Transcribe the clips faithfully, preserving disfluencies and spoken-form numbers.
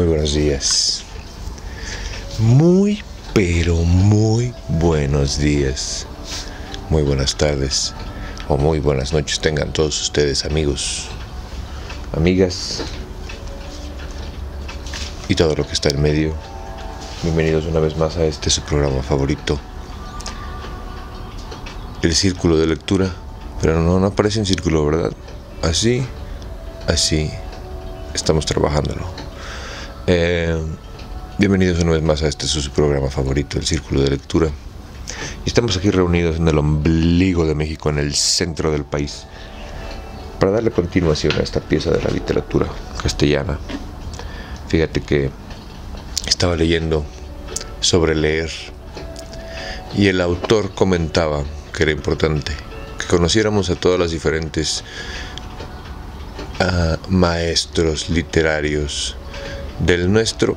Muy buenos días. Muy, pero muy buenos días. Muy buenas tardes o muy buenas noches tengan todos ustedes, amigos, amigas y todo lo que está en medio. Bienvenidos una vez más a este su programa favorito, el Círculo de Lectura. Pero no, no aparece en círculo, ¿verdad? Así, así estamos trabajándolo. Eh, bienvenidos una vez más a este su programa favorito, el Círculo de Lectura. Y estamos aquí reunidos en el ombligo de México, en el centro del país, para darle continuación a esta pieza de la literatura castellana. Fíjate que estaba leyendo sobre leer y el autor comentaba que era importante que conociéramos a todas las diferentes uh, maestros literarios del nuestro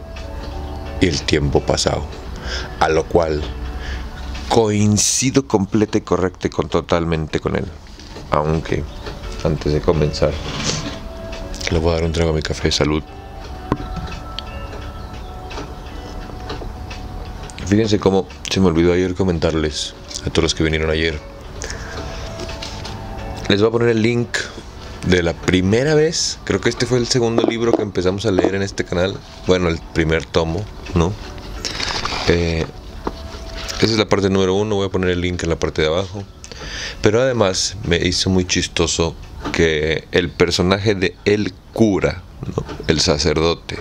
y el tiempo pasado, a lo cual coincido completa y correcta y con, totalmente con él. Aunque antes de comenzar le voy a dar un trago a mi café. Salud. Fíjense cómo se me olvidó ayer comentarles a todos los que vinieron ayer. Les voy a poner el link de la primera vez. Creo que este fue el segundo libro que empezamos a leer en este canal. Bueno, el primer tomo, ¿no? Eh, esa es la parte número uno. Voy a poner el link en la parte de abajo. Pero además me hizo muy chistoso que el personaje de el cura, ¿no?, el sacerdote,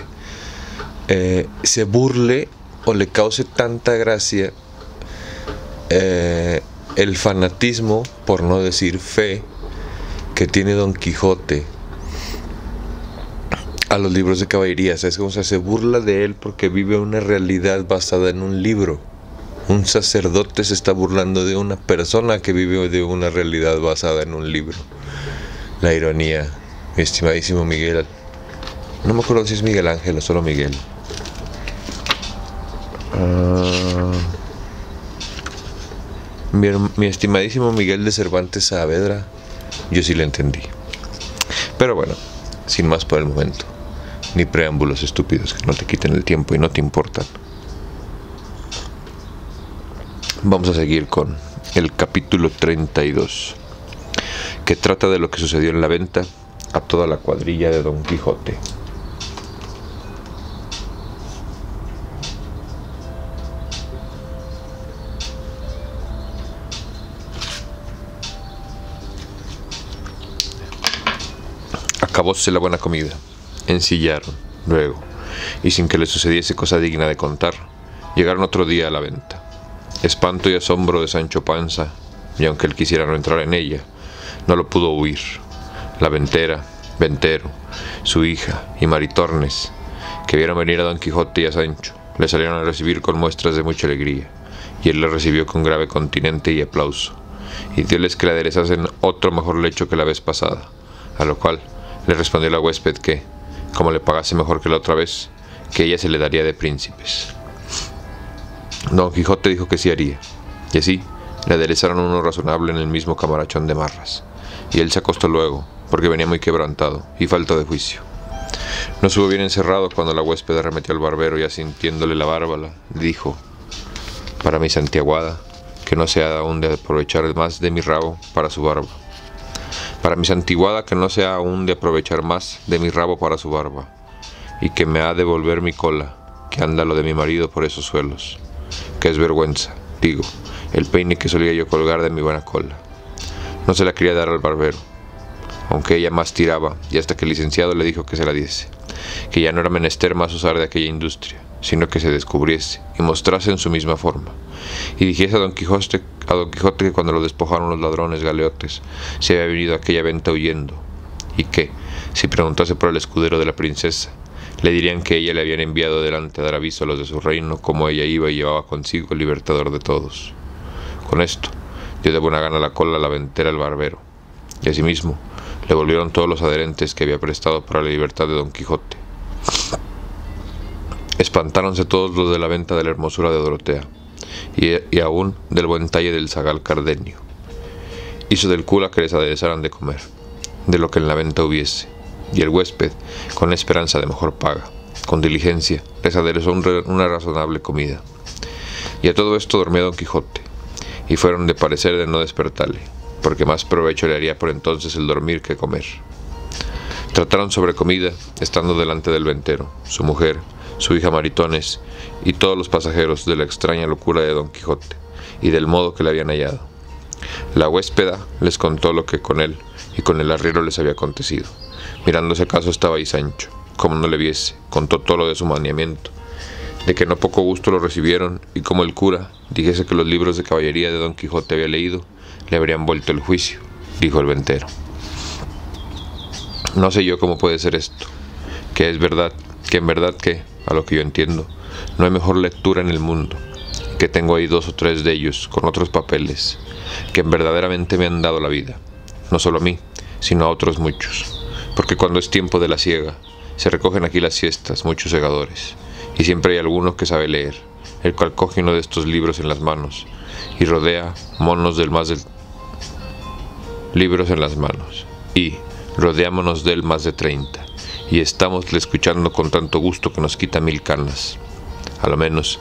eh, se burle o le cause tanta gracia eh, el fanatismo, por no decir fe, que tiene Don Quijote a los libros de caballería. ¿Sabes cómo? O sea, se burla de él porque vive una realidad basada en un libro. Un sacerdote se está burlando de una persona que vive de una realidad basada en un libro. La ironía, mi estimadísimo Miguel. No me acuerdo si es Miguel Ángel o solo Miguel. Uh, mi, mi estimadísimo Miguel de Cervantes Saavedra. Yo sí lo entendí. Pero bueno, sin más por el momento. Ni preámbulos estúpidos que no te quiten el tiempo y no te importan. Vamos a seguir con el capítulo treinta y dos, que trata de lo que sucedió en la venta a toda la cuadrilla de Don Quijote. Acabóse la buena comida, ensillaron, luego, y sin que le sucediese cosa digna de contar, llegaron otro día a la venta. Espanto y asombro de Sancho Panza, y aunque él quisiera no entrar en ella, no lo pudo huir. La ventera, ventero, su hija y Maritornes, que vieron venir a Don Quijote y a Sancho, le salieron a recibir con muestras de mucha alegría, y él le recibió con grave continente y aplauso, y dióles que le aderezasen otro mejor lecho que la vez pasada, a lo cual le respondió la huésped que, como le pagase mejor que la otra vez, que ella se le daría de príncipes. Don Quijote dijo que sí haría, y así le aderezaron uno razonable en el mismo camarachón de marras, y él se acostó luego, porque venía muy quebrantado y falto de juicio. No estuvo bien encerrado cuando la huésped arremetió al barbero, y asintiéndole la bárbara, dijo: para mi santiaguada, que no se ha aún de aprovechar más de mi rabo para su barba. Para mi santiguada que no sea aún de aprovechar más de mi rabo para su barba, y que me ha de volver mi cola, que anda lo de mi marido por esos suelos, que es vergüenza, digo, el peine que solía yo colgar de mi buena cola. No se la quería dar al barbero, aunque ella más tiraba, y hasta que el licenciado le dijo que se la diese, que ya no era menester más usar de aquella industria, sino que se descubriese y mostrase en su misma forma, y dijese a Don Quijote, a Don Quijote que cuando lo despojaron los ladrones galeotes se había venido a aquella venta huyendo, y que, si preguntase por el escudero de la princesa, le dirían que ella le habían enviado delante a dar aviso a los de su reino cómo ella iba y llevaba consigo el libertador de todos. Con esto dio de buena gana la cola a la ventera al barbero, y asimismo le volvieron todos los adherentes que había prestado para la libertad de Don Quijote. Espantáronse todos los de la venta de la hermosura de Dorotea, y, y aún del buen talle del zagal Cardenio. Hizo del cura que les aderezaran de comer, de lo que en la venta hubiese, y el huésped con la esperanza de mejor paga, con diligencia, les aderezó un re, una razonable comida. Y a todo esto dormía don Quijote, y fueron de parecer de no despertarle, porque más provecho le haría por entonces el dormir que comer. Trataron sobre comida, estando delante del ventero, su mujer, su hija Maritornes, y todos los pasajeros de la extraña locura de don Quijote, y del modo que le habían hallado. La huéspeda les contó lo que con él y con el arriero les había acontecido. Mirándose acaso estaba ahí Sancho, como no le viese, contó todo lo de su maniamiento, de que no poco gusto lo recibieron, y como el cura dijese que los libros de caballería de don Quijote había leído, le habrían vuelto el juicio, dijo el ventero. No sé yo cómo puede ser esto, que es verdad, que en verdad que, a lo que yo entiendo, no hay mejor lectura en el mundo, que tengo ahí dos o tres de ellos, con otros papeles, que verdaderamente me han dado la vida, no solo a mí, sino a otros muchos, porque cuando es tiempo de la siega, se recogen aquí las siestas muchos segadores, y siempre hay alguno que sabe leer, el cual coge uno de estos libros en las manos, y rodea monos del más de... libros en las manos, y... rodeámonos de él más de treinta, y estamos le escuchando con tanto gusto que nos quita mil canas. A lo menos,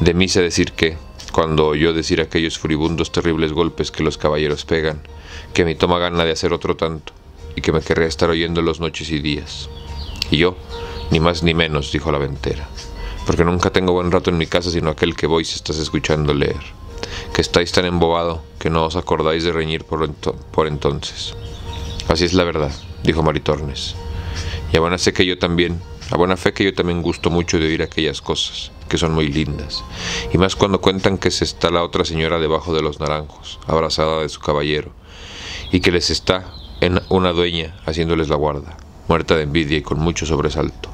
de mí sé decir que, cuando oyó decir aquellos furibundos terribles golpes que los caballeros pegan, que me toma gana de hacer otro tanto, y que me querría estar oyéndolos noches y días. Y yo, ni más ni menos, dijo la ventera, porque nunca tengo buen rato en mi casa sino aquel que vos estás escuchando leer, que estáis tan embobado que no os acordáis de reñir por, ento por entonces. Así es la verdad, dijo Maritornes, y a buena fe que yo también, a buena fe que yo también gusto mucho de oír aquellas cosas, que son muy lindas, y más cuando cuentan que se está la otra señora debajo de los naranjos, abrazada de su caballero, y que les está en una dueña haciéndoles la guarda, muerta de envidia y con mucho sobresalto.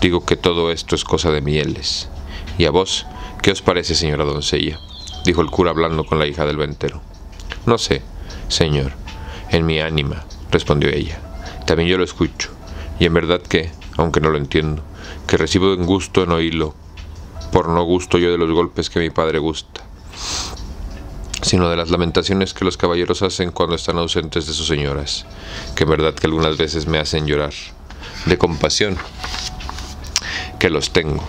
Digo que todo esto es cosa de mieles. ¿Y a vos, qué os parece, señora doncella?, dijo el cura hablando con la hija del ventero. No sé, señor. En mi ánima, respondió ella, también yo lo escucho, y en verdad que, aunque no lo entiendo, que recibo un gusto en oírlo, por no gusto yo de los golpes que mi padre gusta, sino de las lamentaciones que los caballeros hacen cuando están ausentes de sus señoras, que en verdad que algunas veces me hacen llorar, de compasión, que los tengo.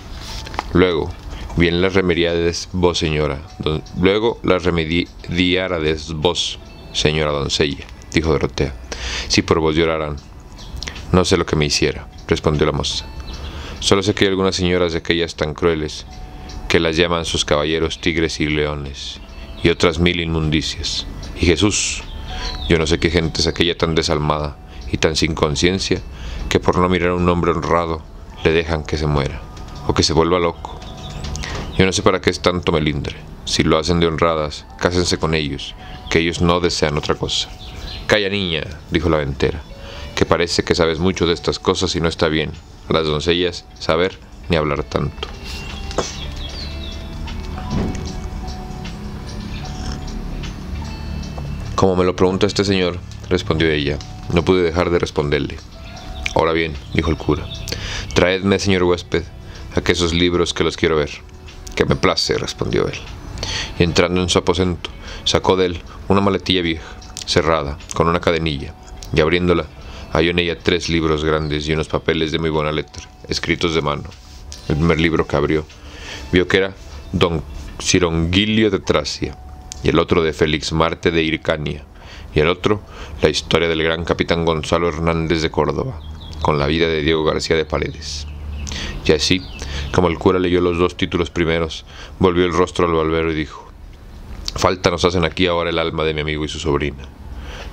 Luego, bien las remediades vos, señora, don, luego las remediarades vos, señora doncella, dijo Dorotea, si por vos lloraran. No sé lo que me hiciera, respondió la moza. Solo sé que hay algunas señoras de aquellas tan crueles, que las llaman sus caballeros tigres y leones, y otras mil inmundicias. Y Jesús, yo no sé qué gente es aquella tan desalmada y tan sin conciencia, que por no mirar a un hombre honrado, le dejan que se muera, o que se vuelva loco. Yo no sé para qué es tanto melindre. Si lo hacen de honradas, cásense con ellos, que ellos no desean otra cosa. Calla, niña, dijo la ventera, que parece que sabes mucho de estas cosas y no está bien a las doncellas saber ni hablar tanto. Como me lo pregunta este señor, respondió ella, no pude dejar de responderle. Ahora bien, dijo el cura, traedme, señor huésped, aquellos libros que los quiero ver. Que me place, respondió él, y entrando en su aposento, sacó de él una maletilla vieja, cerrada, con una cadenilla, y abriéndola, halló en ella tres libros grandes y unos papeles de muy buena letra, escritos de mano. El primer libro que abrió, vio que era Don Cirongilio de Tracia, y el otro de Félix Marte de Hircania, y el otro, la historia del gran capitán Gonzalo Hernández de Córdoba, con la vida de Diego García de Paredes. Y así, como el cura leyó los dos títulos primeros, volvió el rostro al barbero y dijo, falta nos hacen aquí ahora el alma de mi amigo y su sobrina.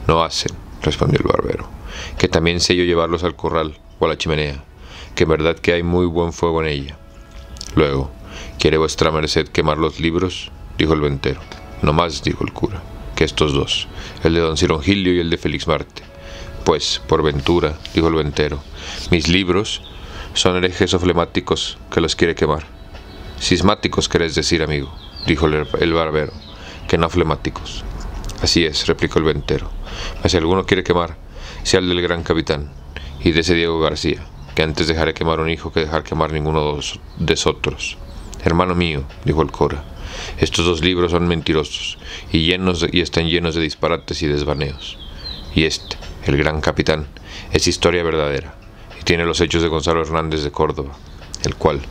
No hacen, respondió el barbero, que también sé yo llevarlos al corral o a la chimenea, que en verdad que hay muy buen fuego en ella. Luego, ¿quiere vuestra merced quemar los libros?, dijo el ventero. No más, dijo el cura, que estos dos, el de don Cirongilio y el de Félix Marte. Pues, por ventura, dijo el ventero, mis libros son herejes o flemáticos que los quiere quemar. Cismáticos querés decir, amigo, dijo el barbero, que no flemáticos. Así es, replicó el ventero, mas si alguno quiere quemar, sea el del gran capitán, y de ese Diego García, que antes dejaré quemar un hijo que dejar quemar ninguno de nosotros. Hermano mío, dijo el cura, estos dos libros son mentirosos, y, llenos de, y están llenos de disparates y desvaneos, y este, el gran capitán, es historia verdadera, tiene los hechos de Gonzalo Hernández de Córdoba, el cual,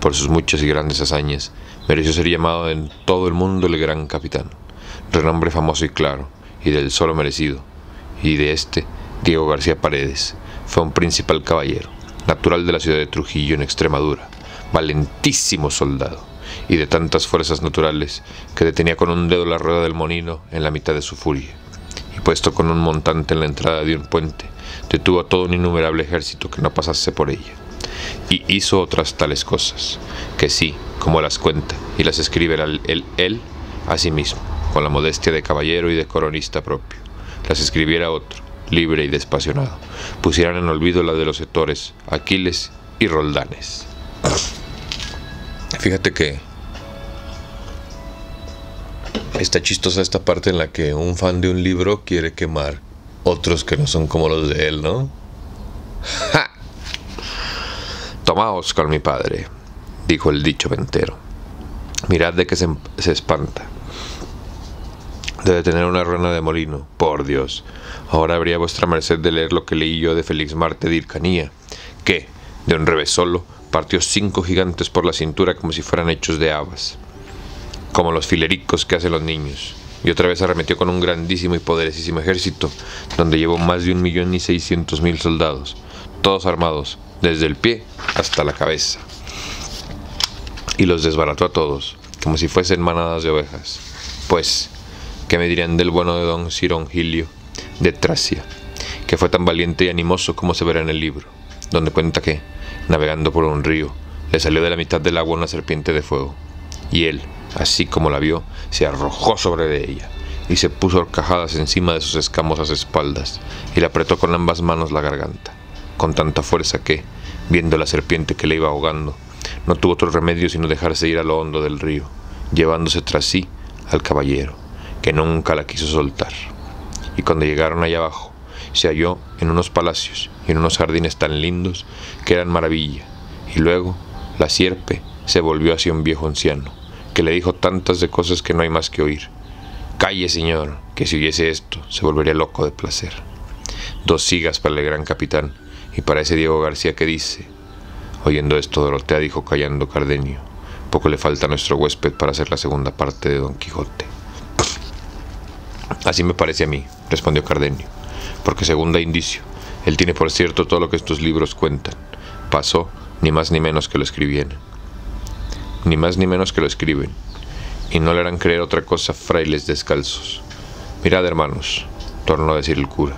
por sus muchas y grandes hazañas, mereció ser llamado en todo el mundo el gran capitán, renombre famoso y claro, y del solo merecido, y de este, Diego García Paredes, fue un principal caballero, natural de la ciudad de Trujillo en Extremadura, valentísimo soldado, y de tantas fuerzas naturales, que detenía con un dedo la rueda del molino en la mitad de su furia, y puesto con un montante en la entrada de un puente, detuvo a todo un innumerable ejército que no pasase por ella, y hizo otras tales cosas, que sí, como las cuenta, y las escribe él, él, él a sí mismo, con la modestia de caballero y de coronista propio, las escribiera otro, libre y despasionado, pusieran en olvido la de los Hétores, Aquiles y Roldanes. Fíjate que está chistosa esta parte en la que un fan de un libro quiere quemar otros que no son como los de él, ¿no? ¡Ja! Tomaos con mi padre, dijo el dicho ventero. Mirad de que se, se espanta. Debe tener una rueda de molino, por Dios. Ahora habría vuestra merced de leer lo que leí yo de Félix Marte de Hircania, que, de un revés solo, partió cinco gigantes por la cintura como si fueran hechos de habas, como los filericos que hacen los niños, y otra vez arremetió con un grandísimo y poderosísimo ejército, donde llevó más de un millón y seiscientos mil soldados, todos armados, desde el pie hasta la cabeza, y los desbarató a todos, como si fuesen manadas de ovejas. Pues, ¿qué me dirán del bueno de don Cirongilio de Tracia, que fue tan valiente y animoso como se verá en el libro, donde cuenta que, navegando por un río, le salió de la mitad del agua una serpiente de fuego, y él, así como la vio, se arrojó sobre de ella, y se puso horcajadas encima de sus escamosas espaldas, y le apretó con ambas manos la garganta, con tanta fuerza que, viendo la serpiente que le iba ahogando, no tuvo otro remedio sino dejarse ir a lo hondo del río, llevándose tras sí al caballero, que nunca la quiso soltar. Y cuando llegaron allá abajo, se halló en unos palacios y en unos jardines tan lindos que eran maravilla, y luego la sierpe se volvió hacia un viejo anciano, que le dijo tantas de cosas que no hay más que oír. Calle, señor, que si oyese esto, se volvería loco de placer. Dos sigas para el gran capitán, y para ese Diego García que dice. Oyendo esto, Dorotea dijo callando Cardenio, poco le falta a nuestro huésped para hacer la segunda parte de Don Quijote. Así me parece a mí, respondió Cardenio, porque según da indicio, él tiene por cierto todo lo que estos libros cuentan. Pasó ni más ni menos que lo escribían, ni más ni menos que lo escriben, y no le harán creer otra cosa frailes descalzos. Mirad, hermanos, tornó a decir el cura,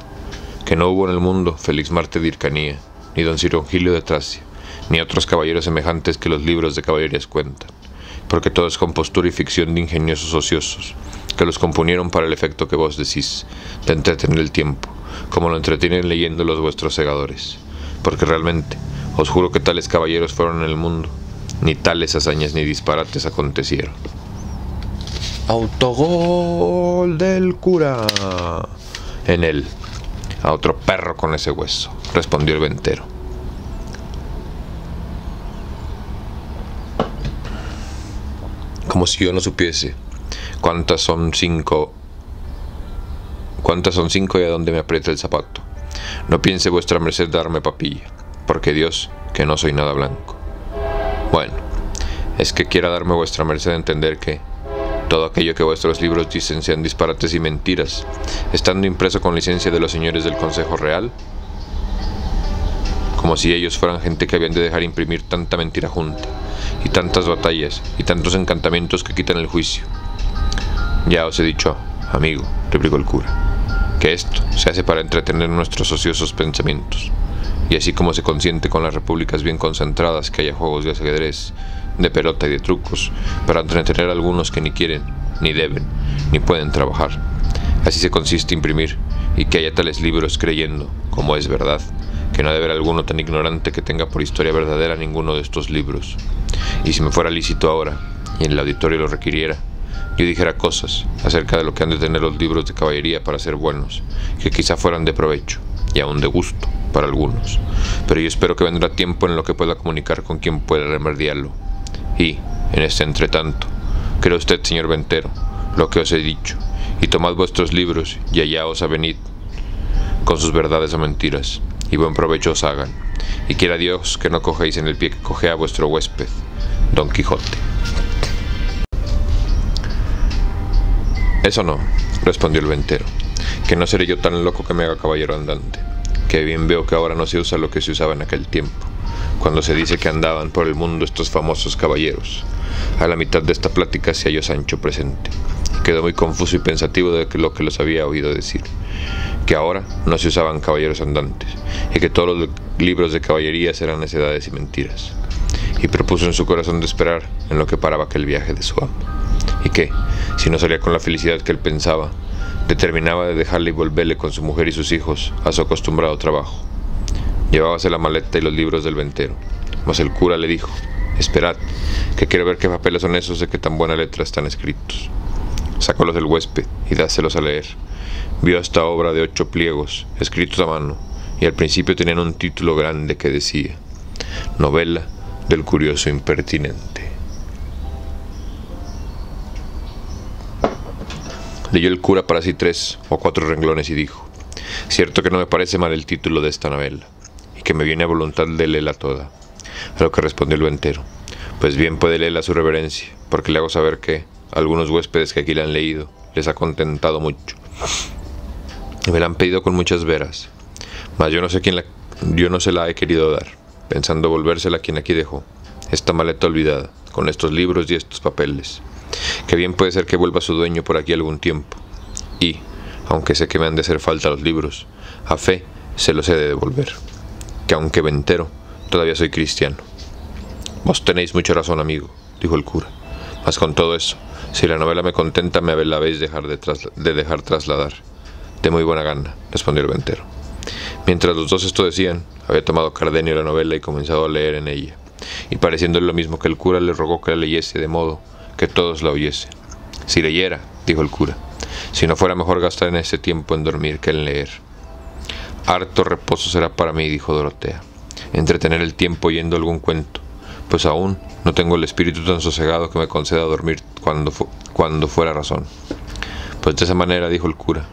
que no hubo en el mundo Félix Marte de Hircania, ni don Cirongilio de Tracia, ni otros caballeros semejantes que los libros de caballerías cuentan, porque todo es compostura y ficción de ingeniosos ociosos, que los componieron para el efecto que vos decís, de entretener el tiempo, como lo entretienen leyendo los vuestros segadores, porque realmente, os juro que tales caballeros fueron en el mundo, ni tales hazañas ni disparates acontecieron. Autogol del cura. En él. A otro perro con ese hueso, respondió el ventero. Como si yo no supiese cuántas son cinco, cuántas son cinco y a dónde me aprieta el zapato. No piense vuestra merced darme papilla, porque Dios, que no soy nada blanco. Bueno, es que quiera darme vuestra merced a entender que todo aquello que vuestros libros dicen sean disparates y mentiras, estando impreso con licencia de los señores del Consejo Real, como si ellos fueran gente que habían de dejar imprimir tanta mentira junta, y tantas batallas, y tantos encantamientos que quitan el juicio. Ya os he dicho, amigo, replicó el cura, que esto se hace para entretener nuestros ociosos pensamientos, y así como se consiente con las repúblicas bien concentradas que haya juegos de ajedrez, de pelota y de trucos, para entretener a algunos que ni quieren, ni deben, ni pueden trabajar. Así se consiste imprimir, y que haya tales libros creyendo, como es verdad, que no debe haber alguno tan ignorante que tenga por historia verdadera ninguno de estos libros. Y si me fuera lícito ahora, y en el auditorio lo requiriera, yo dijera cosas acerca de lo que han de tener los libros de caballería para ser buenos, que quizá fueran de provecho, y aún de gusto, para algunos. Pero yo espero que vendrá tiempo en lo que pueda comunicar con quien pueda remediarlo. Y, en este entretanto, crea usted, señor ventero, lo que os he dicho, y tomad vuestros libros, y allá os avenid, con sus verdades o mentiras, y buen provecho os hagan, y quiera Dios que no cogéis en el pie que cogea vuestro huésped, Don Quijote. Eso no, respondió el ventero, que no seré yo tan loco que me haga caballero andante, que bien veo que ahora no se usa lo que se usaba en aquel tiempo, cuando se dice que andaban por el mundo estos famosos caballeros. A la mitad de esta plática se halló Sancho presente, y quedó muy confuso y pensativo de lo que los había oído decir, que ahora no se usaban caballeros andantes, y que todos los libros de caballerías eran necedades y mentiras, y propuso en su corazón de esperar en lo que paraba aquel viaje de su amo, y que, si no salía con la felicidad que él pensaba, determinaba de dejarle y volverle con su mujer y sus hijos a su acostumbrado trabajo. Llevábase la maleta y los libros del ventero, mas el cura le dijo: «Esperad, que quiero ver qué papeles son esos de que tan buena letra están escritos». Sacólos del huésped y dáselos a leer. Vio esta obra de ocho pliegos, escritos a mano, y al principio tenían un título grande que decía: «Novela del Curioso Impertinente». Leyó el cura para sí tres o cuatro renglones y dijo: «Cierto que no me parece mal el título de esta novela, que me viene a voluntad de leerla toda». A lo que respondió el ventero: «Pues bien puede leerla su reverencia, porque le hago saber que a algunos huéspedes que aquí la han leído les ha contentado mucho, y me la han pedido con muchas veras, mas yo no sé quién la, yo no se la he querido dar, pensando volvérsela a quien aquí dejó esta maleta olvidada, con estos libros y estos papeles, que bien puede ser que vuelva su dueño por aquí algún tiempo, y, aunque sé que me han de hacer falta los libros, a fe se los he de devolver, que aunque ventero, todavía soy cristiano». «Vos tenéis mucha razón, amigo», dijo el cura, «mas con todo eso, si la novela me contenta, me la habéis dejar de, de dejar trasladar». «De muy buena gana», respondió el ventero. Mientras los dos esto decían, había tomado Cardenio la novela y comenzado a leer en ella, y pareciéndole lo mismo que el cura, le rogó que la leyese de modo que todos la oyesen. «Si leyera», dijo el cura, «si no fuera mejor gastar en ese tiempo en dormir que en leer». «Harto reposo será para mí», dijo Dorotea, «entretener el tiempo oyendo algún cuento, pues aún no tengo el espíritu tan sosegado que me conceda dormir cuando, fu cuando fuera razón». «Pues de esa manera», dijo el cura,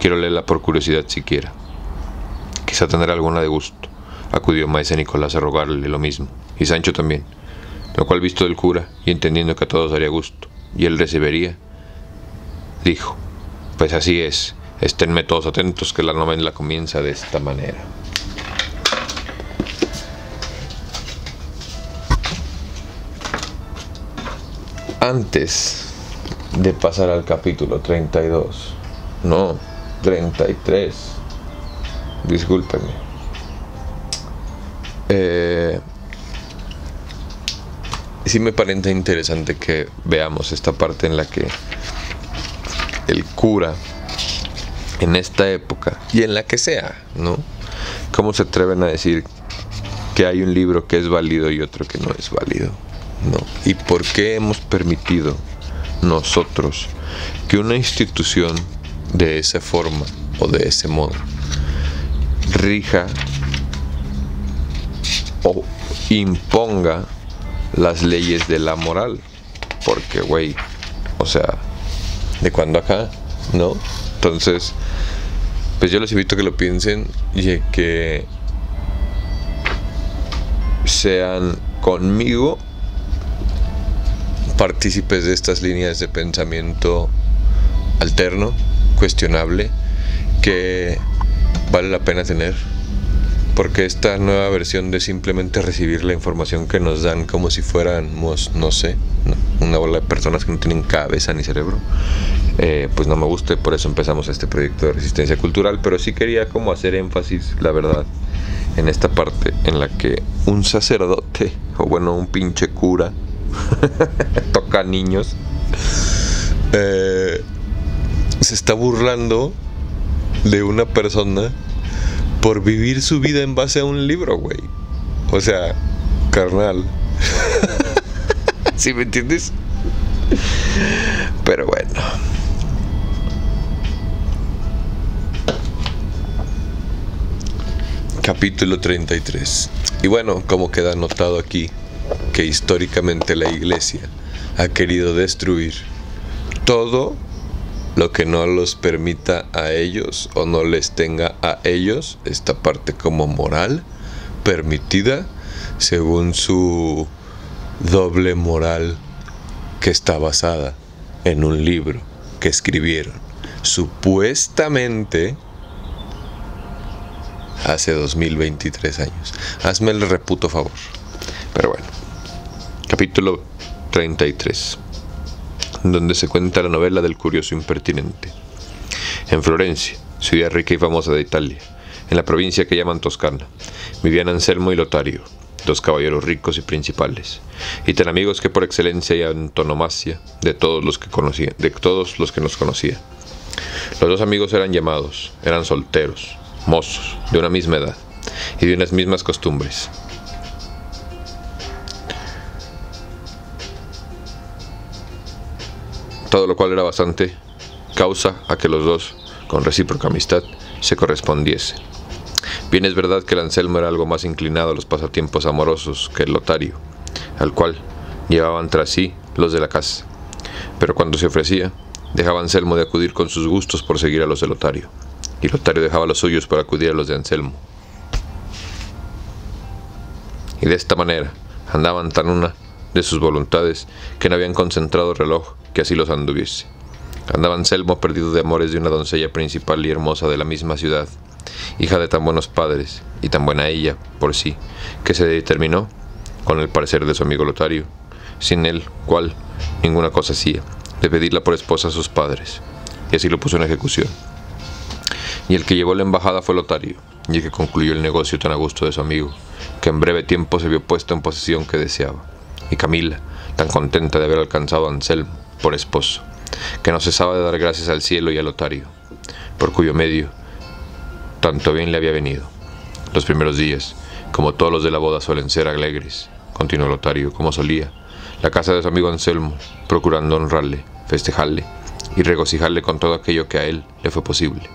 «quiero leerla por curiosidad siquiera. Quizá tendrá alguna de gusto». Acudió Maese Nicolás a rogarle lo mismo, y Sancho también, lo cual visto del cura, y entendiendo que a todos haría gusto, y él recibiría, dijo: «Pues así es. Esténme todos atentos, que la novela comienza de esta manera». Antes de pasar al capítulo treinta y dos, no, treinta y tres, discúlpenme, eh, sí me parece interesante que veamos esta parte en la que el cura, en esta época, y en la que sea, ¿no?, ¿cómo se atreven a decir que hay un libro que es válido y otro que no es válido, ¿no? ¿Y por qué hemos permitido nosotros que una institución de esa forma o de ese modo rija o imponga las leyes de la moral? Porque, güey, o sea, ¿de cuándo acá? ¿No? Entonces, pues yo los invito a que lo piensen y a que sean conmigo partícipes de estas líneas de pensamiento alterno, cuestionable, que vale la pena tener, porque esta nueva versión de simplemente recibir la información que nos dan como si fuéramos, no sé, una bola de personas que no tienen cabeza ni cerebro, Eh, pues no me gusta, y por eso empezamos este proyecto de resistencia cultural. Pero sí quería como hacer énfasis, la verdad, en esta parte en la que un sacerdote, o bueno, un pinche cura toca niños, eh, se está burlando de una persona por vivir su vida en base a un libro, güey. O sea, carnal, ¿sí me entiendes? Pero bueno, capítulo treinta y tres. Y bueno, como queda anotado aquí, que históricamente la Iglesia ha querido destruir todo lo que no los permita a ellos o no les tenga a ellos esta parte como moral permitida según su doble moral que está basada en un libro que escribieron supuestamente hace dos mil veintitrés años. Hazme el reputo favor. Pero bueno, capítulo treinta y tres, donde se cuenta la novela del Curioso Impertinente. En Florencia, ciudad rica y famosa de Italia, en la provincia que llaman Toscana, vivían Anselmo y Lotario, dos caballeros ricos y principales, y tan amigos que por excelencia y antonomasia de todos los que conocían, de todos los que nos conocía. Los dos amigos eran llamados, eran solteros, mozos, de una misma edad y de unas mismas costumbres. Todo lo cual era bastante causa a que los dos, con recíproca amistad, se correspondiesen. Bien es verdad que el Anselmo era algo más inclinado a los pasatiempos amorosos que el Lotario, al cual llevaban tras sí los de la casa, pero cuando se ofrecía, dejaba a Anselmo de acudir con sus gustos por seguir a los de Lotario, y Lotario dejaba los suyos por acudir a los de Anselmo. Y de esta manera andaban tan una de sus voluntades que no habían concentrado reloj que así los anduviese. Andaba Anselmo perdido de amores de una doncella principal y hermosa de la misma ciudad, hija de tan buenos padres y tan buena ella por sí, que se determinó, con el parecer de su amigo Lotario, sin el cual ninguna cosa hacía, de pedirla por esposa a sus padres, y así lo puso en ejecución. Y el que llevó la embajada fue Lotario, y el que concluyó el negocio tan a gusto de su amigo, que en breve tiempo se vio puesto en posesión que deseaba. Y Camila, tan contenta de haber alcanzado a Anselmo por esposo, que no cesaba de dar gracias al cielo y a Lotario, por cuyo medio tanto bien le había venido. Los primeros días, como todos los de la boda suelen ser alegres, continuó Lotario, como solía, la casa de su amigo Anselmo, procurando honrarle, festejarle y regocijarle con todo aquello que a él le fue posible.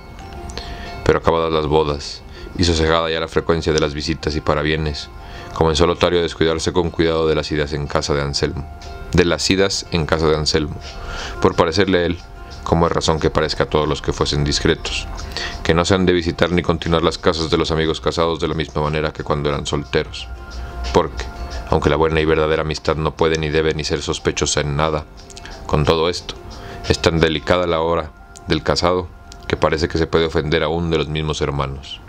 Pero acabadas las bodas y sosegada ya la frecuencia de las visitas y parabienes, comenzó Lotario a descuidarse con cuidado de las idas en casa de Anselmo, de las idas en casa de Anselmo, por parecerle a él, como es razón que parezca a todos los que fuesen discretos, que no se han de visitar ni continuar las casas de los amigos casados de la misma manera que cuando eran solteros, porque, aunque la buena y verdadera amistad no puede ni debe ni ser sospechosa en nada, con todo esto, es tan delicada la hora del casado, que parece que se puede ofender aún de los mismos hermanos,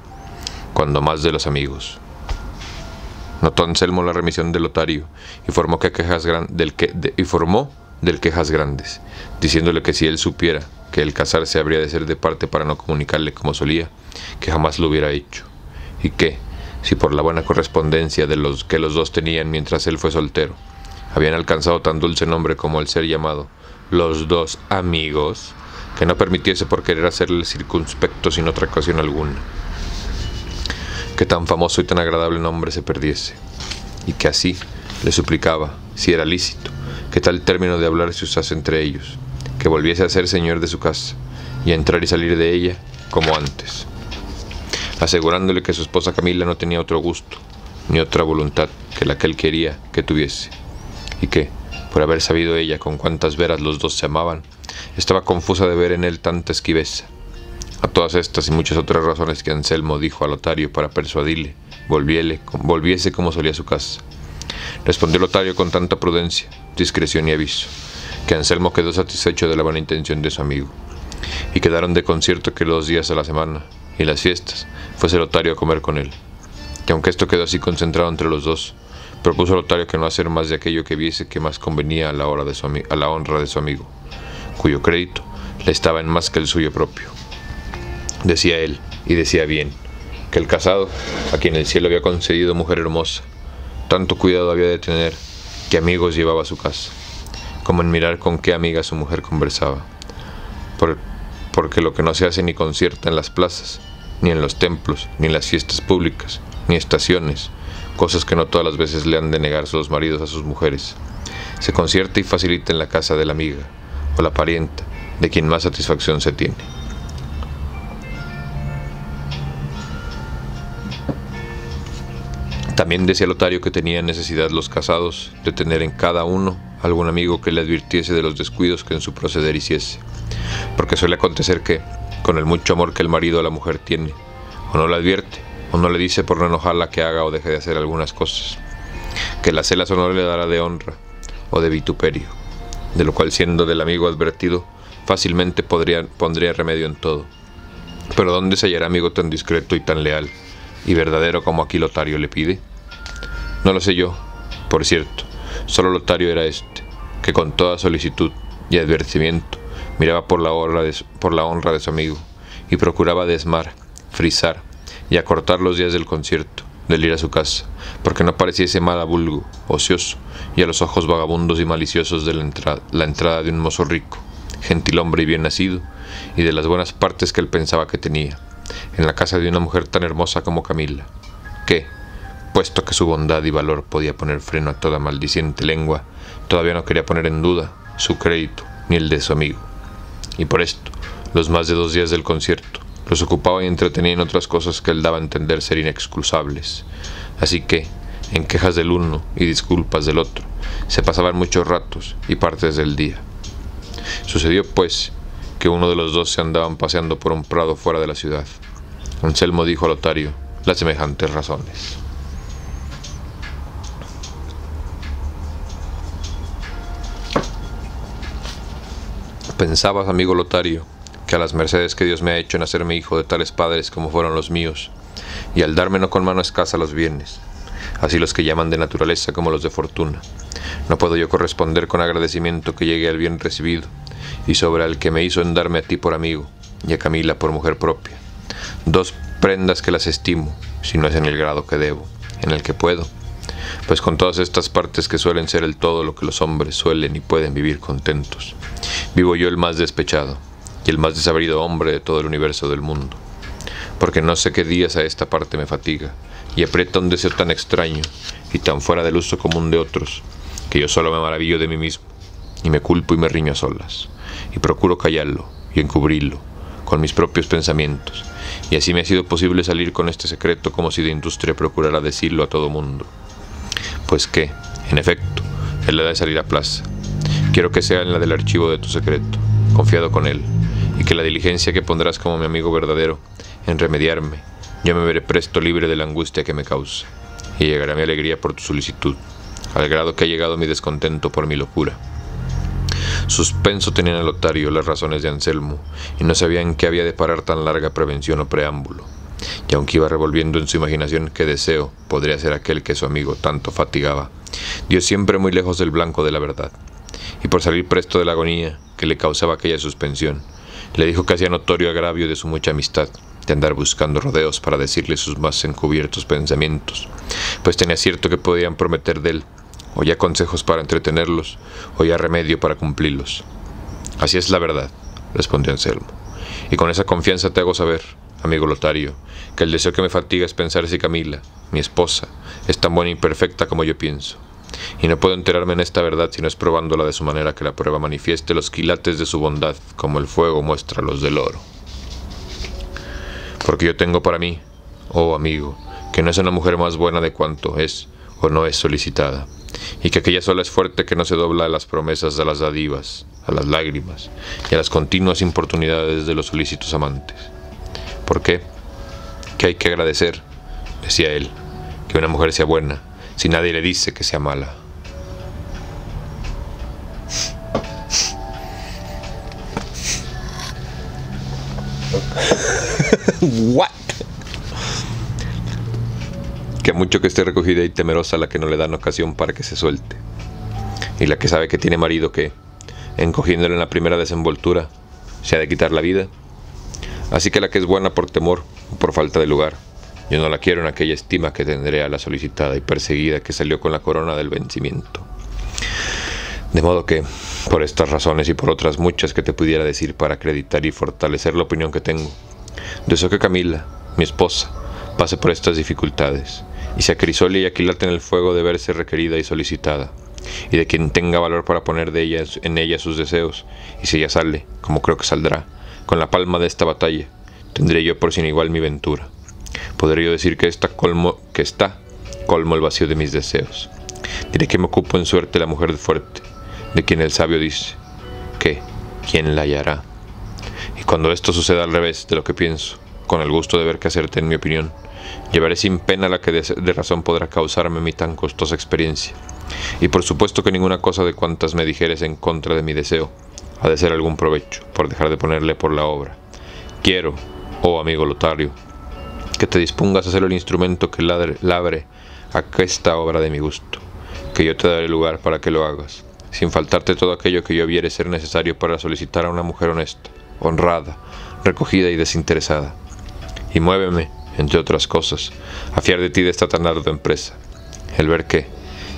cuando más de los amigos. Notó Anselmo la remisión de Lotario y formó, que quejas gran, del que, de, y formó del quejas grandes, diciéndole que si él supiera que el casarse habría de ser de parte para no comunicarle como solía, que jamás lo hubiera hecho, y que, si por la buena correspondencia de los que los dos tenían mientras él fue soltero, habían alcanzado tan dulce nombre como el ser llamado los dos amigos, que no permitiese por querer hacerle circunspecto sin otra ocasión alguna, que tan famoso y tan agradable nombre se perdiese, y que así le suplicaba, si era lícito, que tal término de hablar se usase entre ellos, que volviese a ser señor de su casa, y a entrar y salir de ella como antes, asegurándole que su esposa Camila no tenía otro gusto, ni otra voluntad que la que él quería que tuviese, y que, por haber sabido ella con cuántas veras los dos se amaban, estaba confusa de ver en él tanta esquiveza. A todas estas y muchas otras razones que Anselmo dijo a Lotario para persuadirle volviese como solía a su casa, respondió Lotario con tanta prudencia, discreción y aviso, que Anselmo quedó satisfecho de la buena intención de su amigo, y quedaron de concierto que los días a la semana y las fiestas fuese Lotario a comer con él, que aunque esto quedó así concentrado entre los dos, propuso Lotario que no hacer más de aquello que viese que más convenía a la, hora de su a la honra de su amigo, cuyo crédito le estaba en más que el suyo propio. Decía él, y decía bien, que el casado, a quien el cielo había concedido mujer hermosa, tanto cuidado había de tener que amigos llevaba a su casa, como en mirar con qué amiga su mujer conversaba, Por, porque lo que no se hace ni concierta en las plazas, ni en los templos, ni en las fiestas públicas, ni estaciones, cosas que no todas las veces le han de negar los maridos a sus mujeres, se concierta y facilita en la casa de la amiga o la parienta, de quien más satisfacción se tiene. También decía Lotario que tenían necesidad los casados de tener en cada uno algún amigo que le advirtiese de los descuidos que en su proceder hiciese, porque suele acontecer que, con el mucho amor que el marido a la mujer tiene, o no la advierte, o no le dice por no enojarla que haga o deje de hacer algunas cosas, que la celas o no le dará de honra, o de vituperio, de lo cual, siendo del amigo advertido, fácilmente podría, pondría remedio en todo. Pero ¿dónde se hallará amigo tan discreto y tan leal y verdadero como aquí Lotario le pide? No lo sé yo, por cierto, solo Lotario era este, que con toda solicitud y advertimiento miraba por la honra de su, por la honra de su amigo, y procuraba desmar, frisar y acortar los días del concierto, del ir a su casa, porque no pareciese mal a vulgo, ocioso y a los ojos vagabundos y maliciosos de la entrada, la entrada de un mozo rico, gentil hombre y bien nacido, y de las buenas partes que él pensaba que tenía, en la casa de una mujer tan hermosa como Camila, que, puesto que su bondad y valor podía poner freno a toda maldiciente lengua, todavía no quería poner en duda su crédito ni el de su amigo. Y por esto, los más de dos días del concierto los ocupaba y entretenía en otras cosas que él daba a entender ser inexcusables. Así que, en quejas del uno y disculpas del otro, se pasaban muchos ratos y partes del día. Sucedió, pues, que uno de los dos se andaban paseando por un prado fuera de la ciudad. Anselmo dijo a Lotario las semejantes razones. Pensabas, amigo Lotario, que a las mercedes que Dios me ha hecho en hacerme hijo de tales padres como fueron los míos, y al darme no con mano escasa los bienes, así los que llaman de naturaleza como los de fortuna, no puedo yo corresponder con agradecimiento que llegue al bien recibido, y sobre el que me hizo en darme a ti por amigo y a Camila por mujer propia, dos prendas que las estimo, si no es en el grado que debo, en el que puedo, pues con todas estas partes que suelen ser el todo lo que los hombres suelen y pueden vivir contentos, vivo yo el más despechado y el más desabrido hombre de todo el universo del mundo, porque no sé qué días a esta parte me fatiga y aprieta un deseo tan extraño y tan fuera del uso común de otros, que yo solo me maravillo de mí mismo y me culpo y me riño a solas, y procuro callarlo y encubrirlo con mis propios pensamientos, y así me ha sido posible salir con este secreto como si de industria procurara decirlo a todo mundo. Pues que, en efecto, es la de salir a plaza. Quiero que sea en la del archivo de tu secreto, confiado con él, y que la diligencia que pondrás como mi amigo verdadero en remediarme, yo me veré presto libre de la angustia que me causa, y llegará mi alegría por tu solicitud, al grado que ha llegado mi descontento por mi locura. Suspenso tenían a Lotario las razones de Anselmo, y no sabían qué había de parar tan larga prevención o preámbulo, y aunque iba revolviendo en su imaginación qué deseo podría ser aquel que su amigo tanto fatigaba, dio siempre muy lejos del blanco de la verdad, y por salir presto de la agonía que le causaba aquella suspensión, le dijo que hacía notorio agravio de su mucha amistad, de andar buscando rodeos para decirle sus más encubiertos pensamientos, pues tenía cierto que podían prometer de él, o ya consejos para entretenerlos, o ya remedio para cumplirlos. Así es la verdad, respondió Anselmo, y con esa confianza te hago saber, amigo Lotario, que el deseo que me fatiga es pensar si Camila, mi esposa, es tan buena y perfecta como yo pienso, y no puedo enterarme en esta verdad si no es probándola de su manera que la prueba manifieste los quilates de su bondad, como el fuego muestra los del oro. Porque yo tengo para mí, oh amigo, que no es una mujer más buena de cuanto es o no es solicitada, y que aquella sola es fuerte que no se dobla a las promesas, a las dádivas, a las lágrimas y a las continuas importunidades de los solícitos amantes. ¿Por qué? Que hay que agradecer, decía él, que una mujer sea buena, si nadie le dice que sea mala. What? Que mucho que esté recogida y temerosa la que no le dan ocasión para que se suelte, y la que sabe que tiene marido que, encogiéndole en la primera desenvoltura, se ha de quitar la vida. Así que la que es buena por temor o por falta de lugar, yo no la quiero en aquella estima que tendré a la solicitada y perseguida que salió con la corona del vencimiento. De modo que, por estas razones y por otras muchas que te pudiera decir para acreditar y fortalecer la opinión que tengo, deseo que Camila, mi esposa, pase por estas dificultades, y se acrisole y aquilate en el fuego de verse requerida y solicitada, y de quien tenga valor para poner de ella, en ella sus deseos, y si ella sale, como creo que saldrá, con la palma de esta batalla, tendré yo por sin igual mi ventura. Podré yo decir que está colmo, que está colmo el vacío de mis deseos. Diré que me ocupo en suerte la mujer fuerte, de quien el sabio dice, que, ¿quién la hallará? y cuando esto suceda al revés de lo que pienso, con el gusto de ver que acerté en mi opinión, llevaré sin pena la que de razón podrá causarme mi tan costosa experiencia, y por supuesto que ninguna cosa de cuantas me dijeres en contra de mi deseo ha de ser algún provecho, por dejar de ponerle por la obra. Quiero, oh amigo Lotario, que te dispongas a ser el instrumento que ladre, labre aquesta obra de mi gusto, que yo te daré lugar para que lo hagas, sin faltarte todo aquello que yo viere ser necesario para solicitar a una mujer honesta, honrada, recogida y desinteresada. Y muéveme, entre otras cosas, a fiar de ti de esta tan ardua empresa, el ver que,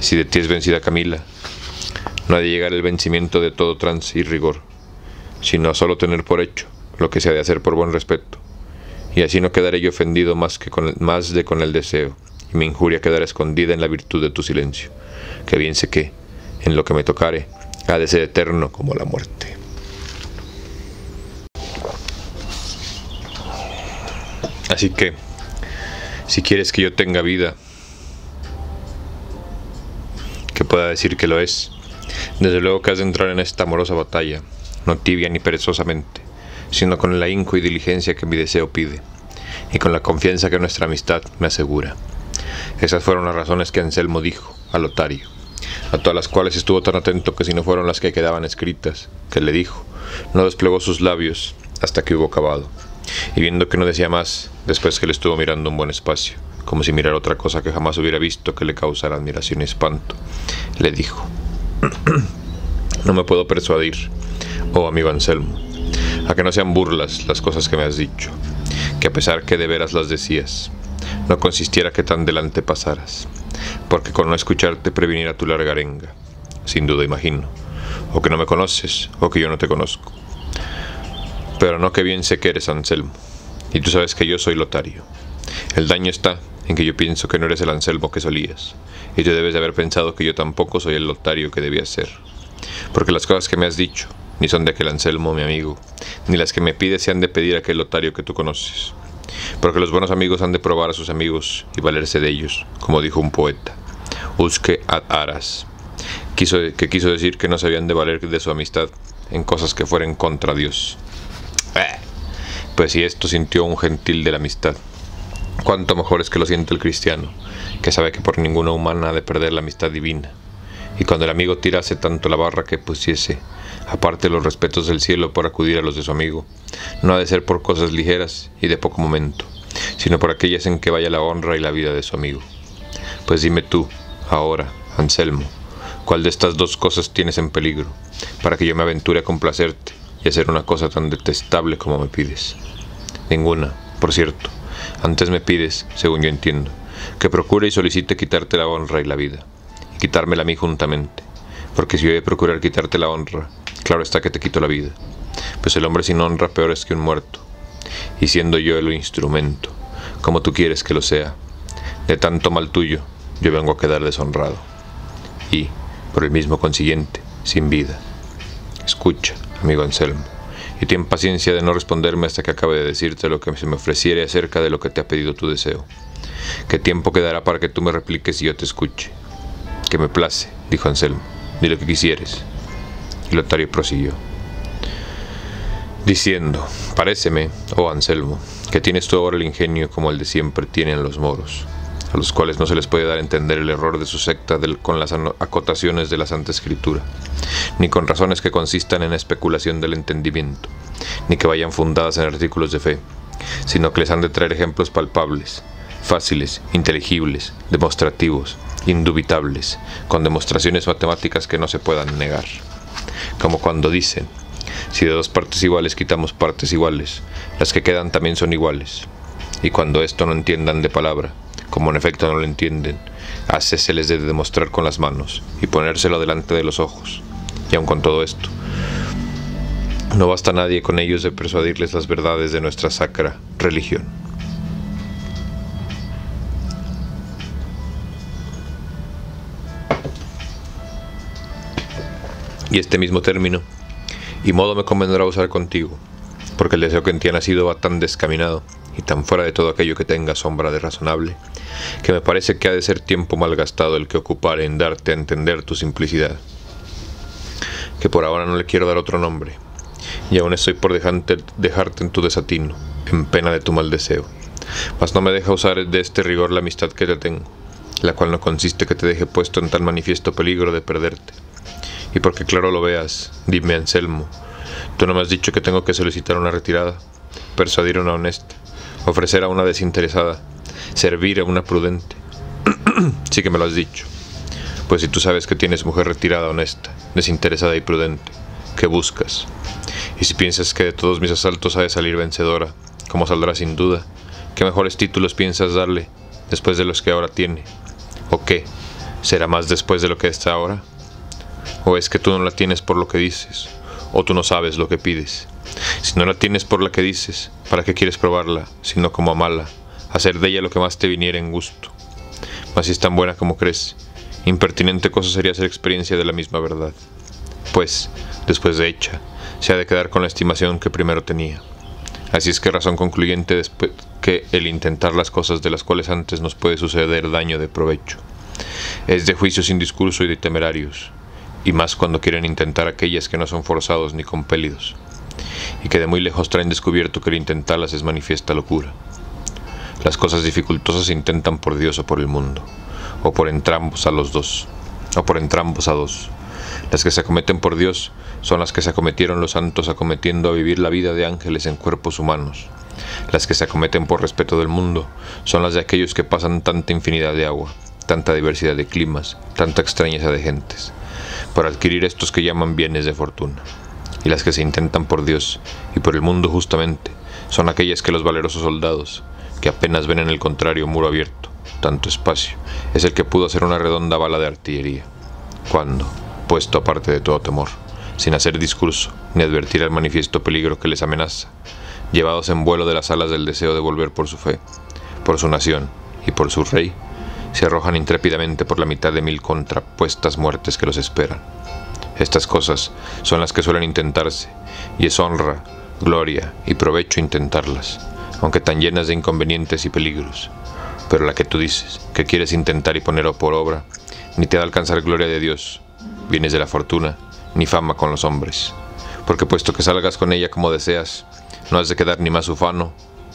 si de ti es vencida Camila, no ha de llegar el vencimiento de todo trance y rigor, sino a solo tener por hecho lo que se ha de hacer por buen respeto, y así no quedaré yo ofendido más, que con el, más de con el deseo, y mi injuria quedará escondida en la virtud de tu silencio, que bien sé que, en lo que me tocare, ha de ser eterno como la muerte. Así que, si quieres que yo tenga vida, que pueda decir que lo es, desde luego que has de entrar en esta amorosa batalla, no tibia ni perezosamente, sino con el ahínco y diligencia que mi deseo pide, y con la confianza que nuestra amistad me asegura. Esas fueron las razones que Anselmo dijo a Lotario, a todas las cuales estuvo tan atento que si no fueron las que quedaban escritas, que le dijo, no desplegó sus labios hasta que hubo acabado, y viendo que no decía más, después que le estuvo mirando un buen espacio, como si mirara otra cosa que jamás hubiera visto que le causara admiración y espanto, le dijo, no me puedo persuadir, oh amigo Anselmo, a que no sean burlas las cosas que me has dicho, que a pesar que de veras las decías, no consistiera que tan delante pasaras, porque con no escucharte previniera tu larga arenga, sin duda imagino, o que no me conoces, o que yo no te conozco. Pero no que bien sé que eres Anselmo, y tú sabes que yo soy Lotario. El daño está en que yo pienso que no eres el Anselmo que solías, y tú debes de haber pensado que yo tampoco soy el Lotario que debía ser, porque las cosas que me has dicho ni son de aquel Anselmo, mi amigo, ni las que me pides se han de pedir a aquel Lotario que tú conoces, porque los buenos amigos han de probar a sus amigos y valerse de ellos, como dijo un poeta, usque ad aras, quiso, que quiso decir que no se habían de valer de su amistad en cosas que fueran contra Dios. Pues si esto sintió un gentil de la amistad, cuánto mejor es que lo siente el cristiano, que sabe que por ninguna humana ha de perder la amistad divina, y cuando el amigo tirase tanto la barra que pusiese, aparte los respetos del cielo por acudir a los de su amigo, no ha de ser por cosas ligeras y de poco momento, sino por aquellas en que vaya la honra y la vida de su amigo. Pues dime tú, ahora, Anselmo, ¿cuál de estas dos cosas tienes en peligro, para que yo me aventure a complacerte y hacer una cosa tan detestable como me pides? Ninguna, por cierto. Antes me pides, según yo entiendo, que procure y solicite quitarte la honra y la vida, y quitármela a mí juntamente, porque si yo he de procurar quitarte la honra, claro está que te quito la vida, pues el hombre sin honra peor es que un muerto, y siendo yo el instrumento, como tú quieres que lo sea, de tanto mal tuyo, yo vengo a quedar deshonrado, y, por el mismo consiguiente, sin vida. Escucha, amigo Anselmo, y ten paciencia de no responderme hasta que acabe de decirte lo que se me ofreciere acerca de lo que te ha pedido tu deseo. ¿Qué tiempo quedará para que tú me repliques y yo te escuche? Que me place, dijo Anselmo, di lo que quisieres. Y Lotario prosiguió, diciendo, paréceme, oh Anselmo, que tienes tú ahora el ingenio como el de siempre tienen los moros, a los cuales no se les puede dar a entender el error de su secta del, con las acotaciones de la Santa Escritura, ni con razones que consistan en especulación del entendimiento, ni que vayan fundadas en artículos de fe, sino que les han de traer ejemplos palpables, fáciles, inteligibles, demostrativos, indubitables, con demostraciones matemáticas que no se puedan negar. Como cuando dicen, si de dos partes iguales quitamos partes iguales, las que quedan también son iguales, y cuando esto no entiendan de palabra, como en efecto no lo entienden, hacéseles de demostrar con las manos y ponérselo delante de los ojos. Y aun con todo esto, no basta nadie con ellos de persuadirles las verdades de nuestra sacra religión. Y este mismo término, y modo me convendrá usar contigo, porque el deseo que en ti ha nacido va tan descaminado y tan fuera de todo aquello que tenga sombra de razonable, que me parece que ha de ser tiempo malgastado el que ocupare en darte a entender tu simplicidad, que por ahora no le quiero dar otro nombre, y aún estoy por dejarte, dejarte en tu desatino, en pena de tu mal deseo. Mas no me deja usar de este rigor la amistad que te tengo, la cual no consiste que te deje puesto en tan manifiesto peligro de perderte. Y porque claro lo veas, dime, Anselmo, tú no me has dicho que tengo que solicitar una retirada, persuadir a una honesta, ofrecer a una desinteresada, servir a una prudente. Sí que me lo has dicho. Pues si tú sabes que tienes mujer retirada, honesta, desinteresada y prudente, ¿qué buscas? Y si piensas que de todos mis asaltos ha de salir vencedora, como saldrá sin duda, ¿qué mejores títulos piensas darle después de los que ahora tiene? ¿O qué? ¿Será más después de lo que está ahora? ¿O es que tú no la tienes por lo que dices? ¿O tú no sabes lo que pides? Si no la tienes por la que dices, ¿para qué quieres probarla, sino como amarla, hacer de ella lo que más te viniera en gusto? Mas si es tan buena como crees, impertinente cosa sería hacer experiencia de la misma verdad. Pues, después de hecha, se ha de quedar con la estimación que primero tenía. Así es que razón concluyente después que el intentar las cosas de las cuales antes nos puede suceder daño de provecho. Es de juicio sin discurso y de temerarios, y más cuando quieren intentar aquellas que no son forzados ni compelidos, y que de muy lejos traen descubierto que el intentarlas es manifiesta locura. Las cosas dificultosas se intentan por Dios o por el mundo, o por entrambos a los dos, o por entrambos a dos. Las que se acometen por Dios son las que se acometieron los santos acometiendo a vivir la vida de ángeles en cuerpos humanos. Las que se acometen por respeto del mundo son las de aquellos que pasan tanta infinidad de agua, tanta diversidad de climas, tanta extrañeza de gentes, para adquirir estos que llaman bienes de fortuna. Y las que se intentan por Dios y por el mundo justamente son aquellas que los valerosos soldados, que apenas ven en el contrario muro abierto, tanto espacio, es el que pudo hacer una redonda bala de artillería, cuando, puesto aparte de todo temor, sin hacer discurso ni advertir al manifiesto peligro que les amenaza, llevados en vuelo de las alas del deseo de volver por su fe, por su nación y por su rey, se arrojan intrépidamente por la mitad de mil contrapuestas muertes que los esperan. Estas cosas son las que suelen intentarse, y es honra, gloria y provecho intentarlas, aunque tan llenas de inconvenientes y peligros. Pero la que tú dices, que quieres intentar y poner por obra, ni te ha de alcanzar gloria de Dios, bienes de la fortuna, ni fama con los hombres. Porque puesto que salgas con ella como deseas, no has de quedar ni más ufano,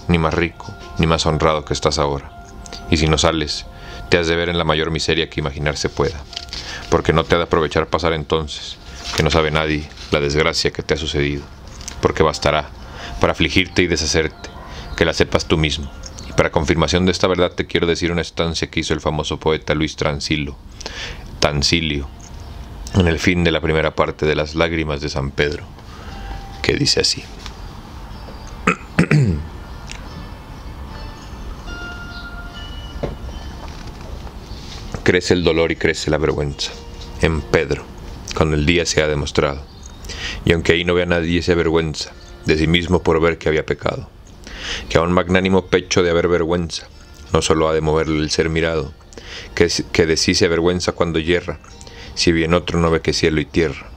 ni más rico, ni más honrado que estás ahora. Y si no sales, te has de ver en la mayor miseria que imaginarse pueda. Porque no te ha de aprovechar pasar entonces, que no sabe nadie, la desgracia que te ha sucedido. Porque bastará, para afligirte y deshacerte, que la sepas tú mismo. Y para confirmación de esta verdad te quiero decir una estancia que hizo el famoso poeta Luis Tansilio, Tansilio, en el fin de la primera parte de Las lágrimas de San Pedro, que dice así. Crece el dolor y crece la vergüenza en Pedro, cuando el día se ha demostrado. Y aunque ahí no vea nadie, se avergüenza de sí mismo por ver que había pecado. Que a un magnánimo pecho de haber vergüenza no solo ha de moverle el ser mirado, que, que de sí se avergüenza cuando yerra, si bien otro no ve que cielo y tierra.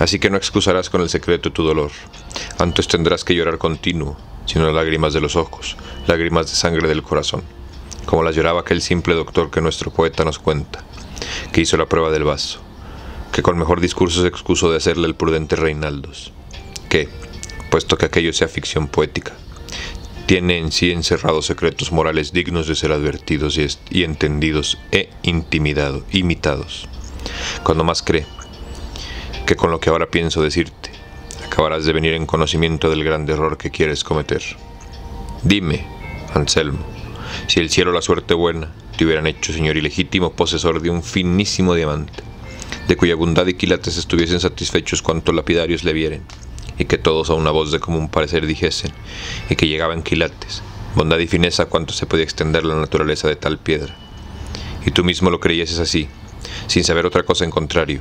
Así que no excusarás con el secreto tu dolor, antes tendrás que llorar continuo, sino lágrimas de los ojos, lágrimas de sangre del corazón, como las lloraba aquel simple doctor que nuestro poeta nos cuenta, que hizo la prueba del vaso, que con mejor discurso se excusó de hacerle el prudente Reinaldos, que, puesto que aquello sea ficción poética, tiene en sí encerrados secretos morales dignos de ser advertidos y, y entendidos e intimidado, imitados. Cuando más cree que con lo que ahora pienso decirte, acabarás de venir en conocimiento del gran error que quieres cometer. Dime, Anselmo, si el cielo la suerte buena te hubieran hecho señor ilegítimo posesor de un finísimo diamante, de cuya abundad y quilates estuviesen satisfechos cuantos lapidarios le vieren, y que todos a una voz de común parecer dijesen, y que llegaban quilates, bondad y fineza cuanto se podía extender la naturaleza de tal piedra, y tú mismo lo creyeses así, sin saber otra cosa en contrario,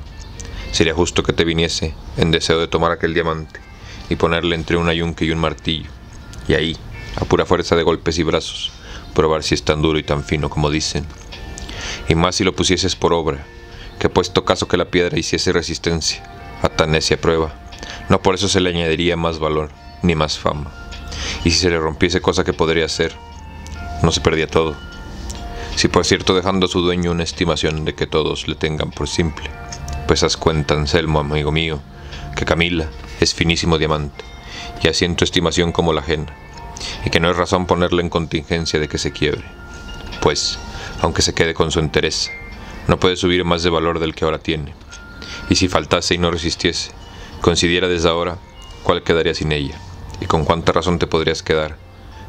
sería justo que te viniese en deseo de tomar aquel diamante, y ponerle entre un ayunque y un martillo, y ahí, a pura fuerza de golpes y brazos, probar si es tan duro y tan fino como dicen, y más si lo pusieses por obra, que puesto caso que la piedra hiciese resistencia a tan necia prueba, no por eso se le añadiría más valor ni más fama, y si se le rompiese cosa que podría hacer, no se perdía todo, si por cierto dejando a su dueño una estimación de que todos le tengan por simple, pues haz cuenta, Anselmo, amigo mío, que Camila, es finísimo diamante, y asiento estimación como la ajena, y que no es razón ponerle en contingencia de que se quiebre, pues, aunque se quede con su entereza, no puede subir más de valor del que ahora tiene, y si faltase y no resistiese, considera desde ahora cuál quedaría sin ella, y con cuánta razón te podrías quedar,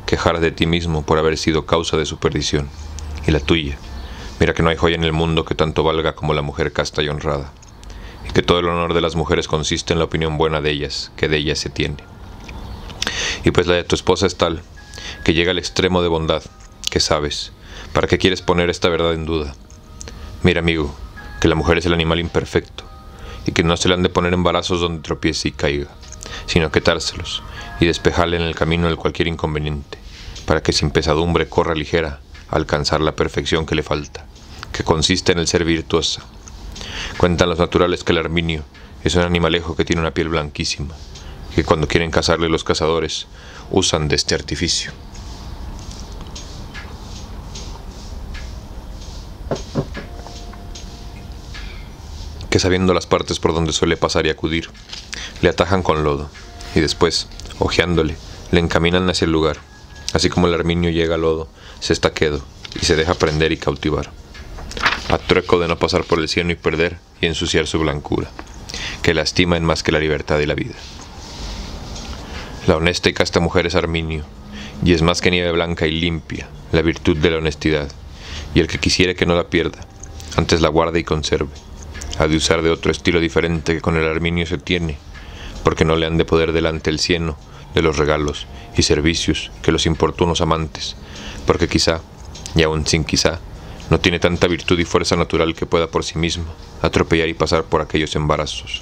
quejar de ti mismo por haber sido causa de su perdición, y la tuya, mira que no hay joya en el mundo que tanto valga como la mujer casta y honrada, y que todo el honor de las mujeres consiste en la opinión buena de ellas, que de ellas se tiene. Y pues la de tu esposa es tal, que llega al extremo de bondad, que sabes, ¿para qué quieres poner esta verdad en duda? Mira, amigo, que la mujer es el animal imperfecto, y que no se le han de poner embarazos donde tropiece y caiga, sino quitárselos, y despejarle en el camino de cualquier inconveniente, para que sin pesadumbre corra ligera a alcanzar la perfección que le falta, que consiste en el ser virtuosa. Cuentan los naturales que el arminio es un animalejo que tiene una piel blanquísima, que cuando quieren cazarle los cazadores usan de este artificio. Que sabiendo las partes por donde suele pasar y acudir, le atajan con lodo, y después, ojeándole, le encaminan hacia el lugar. Así como el arminio llega al lodo, se está quedo, y se deja prender y cautivar, a trueco de no pasar por el cieno y perder y ensuciar su blancura, que la estiman más que la libertad y la vida. La honesta y casta mujer es arminio, y es más que nieve blanca y limpia, la virtud de la honestidad, y el que quisiera que no la pierda, antes la guarde y conserve, ha de usar de otro estilo diferente que con el arminio se tiene, porque no le han de poder delante el cieno de los regalos y servicios que los importunos amantes, porque quizá, y aun sin quizá, no tiene tanta virtud y fuerza natural que pueda por sí mismo atropellar y pasar por aquellos embarazos.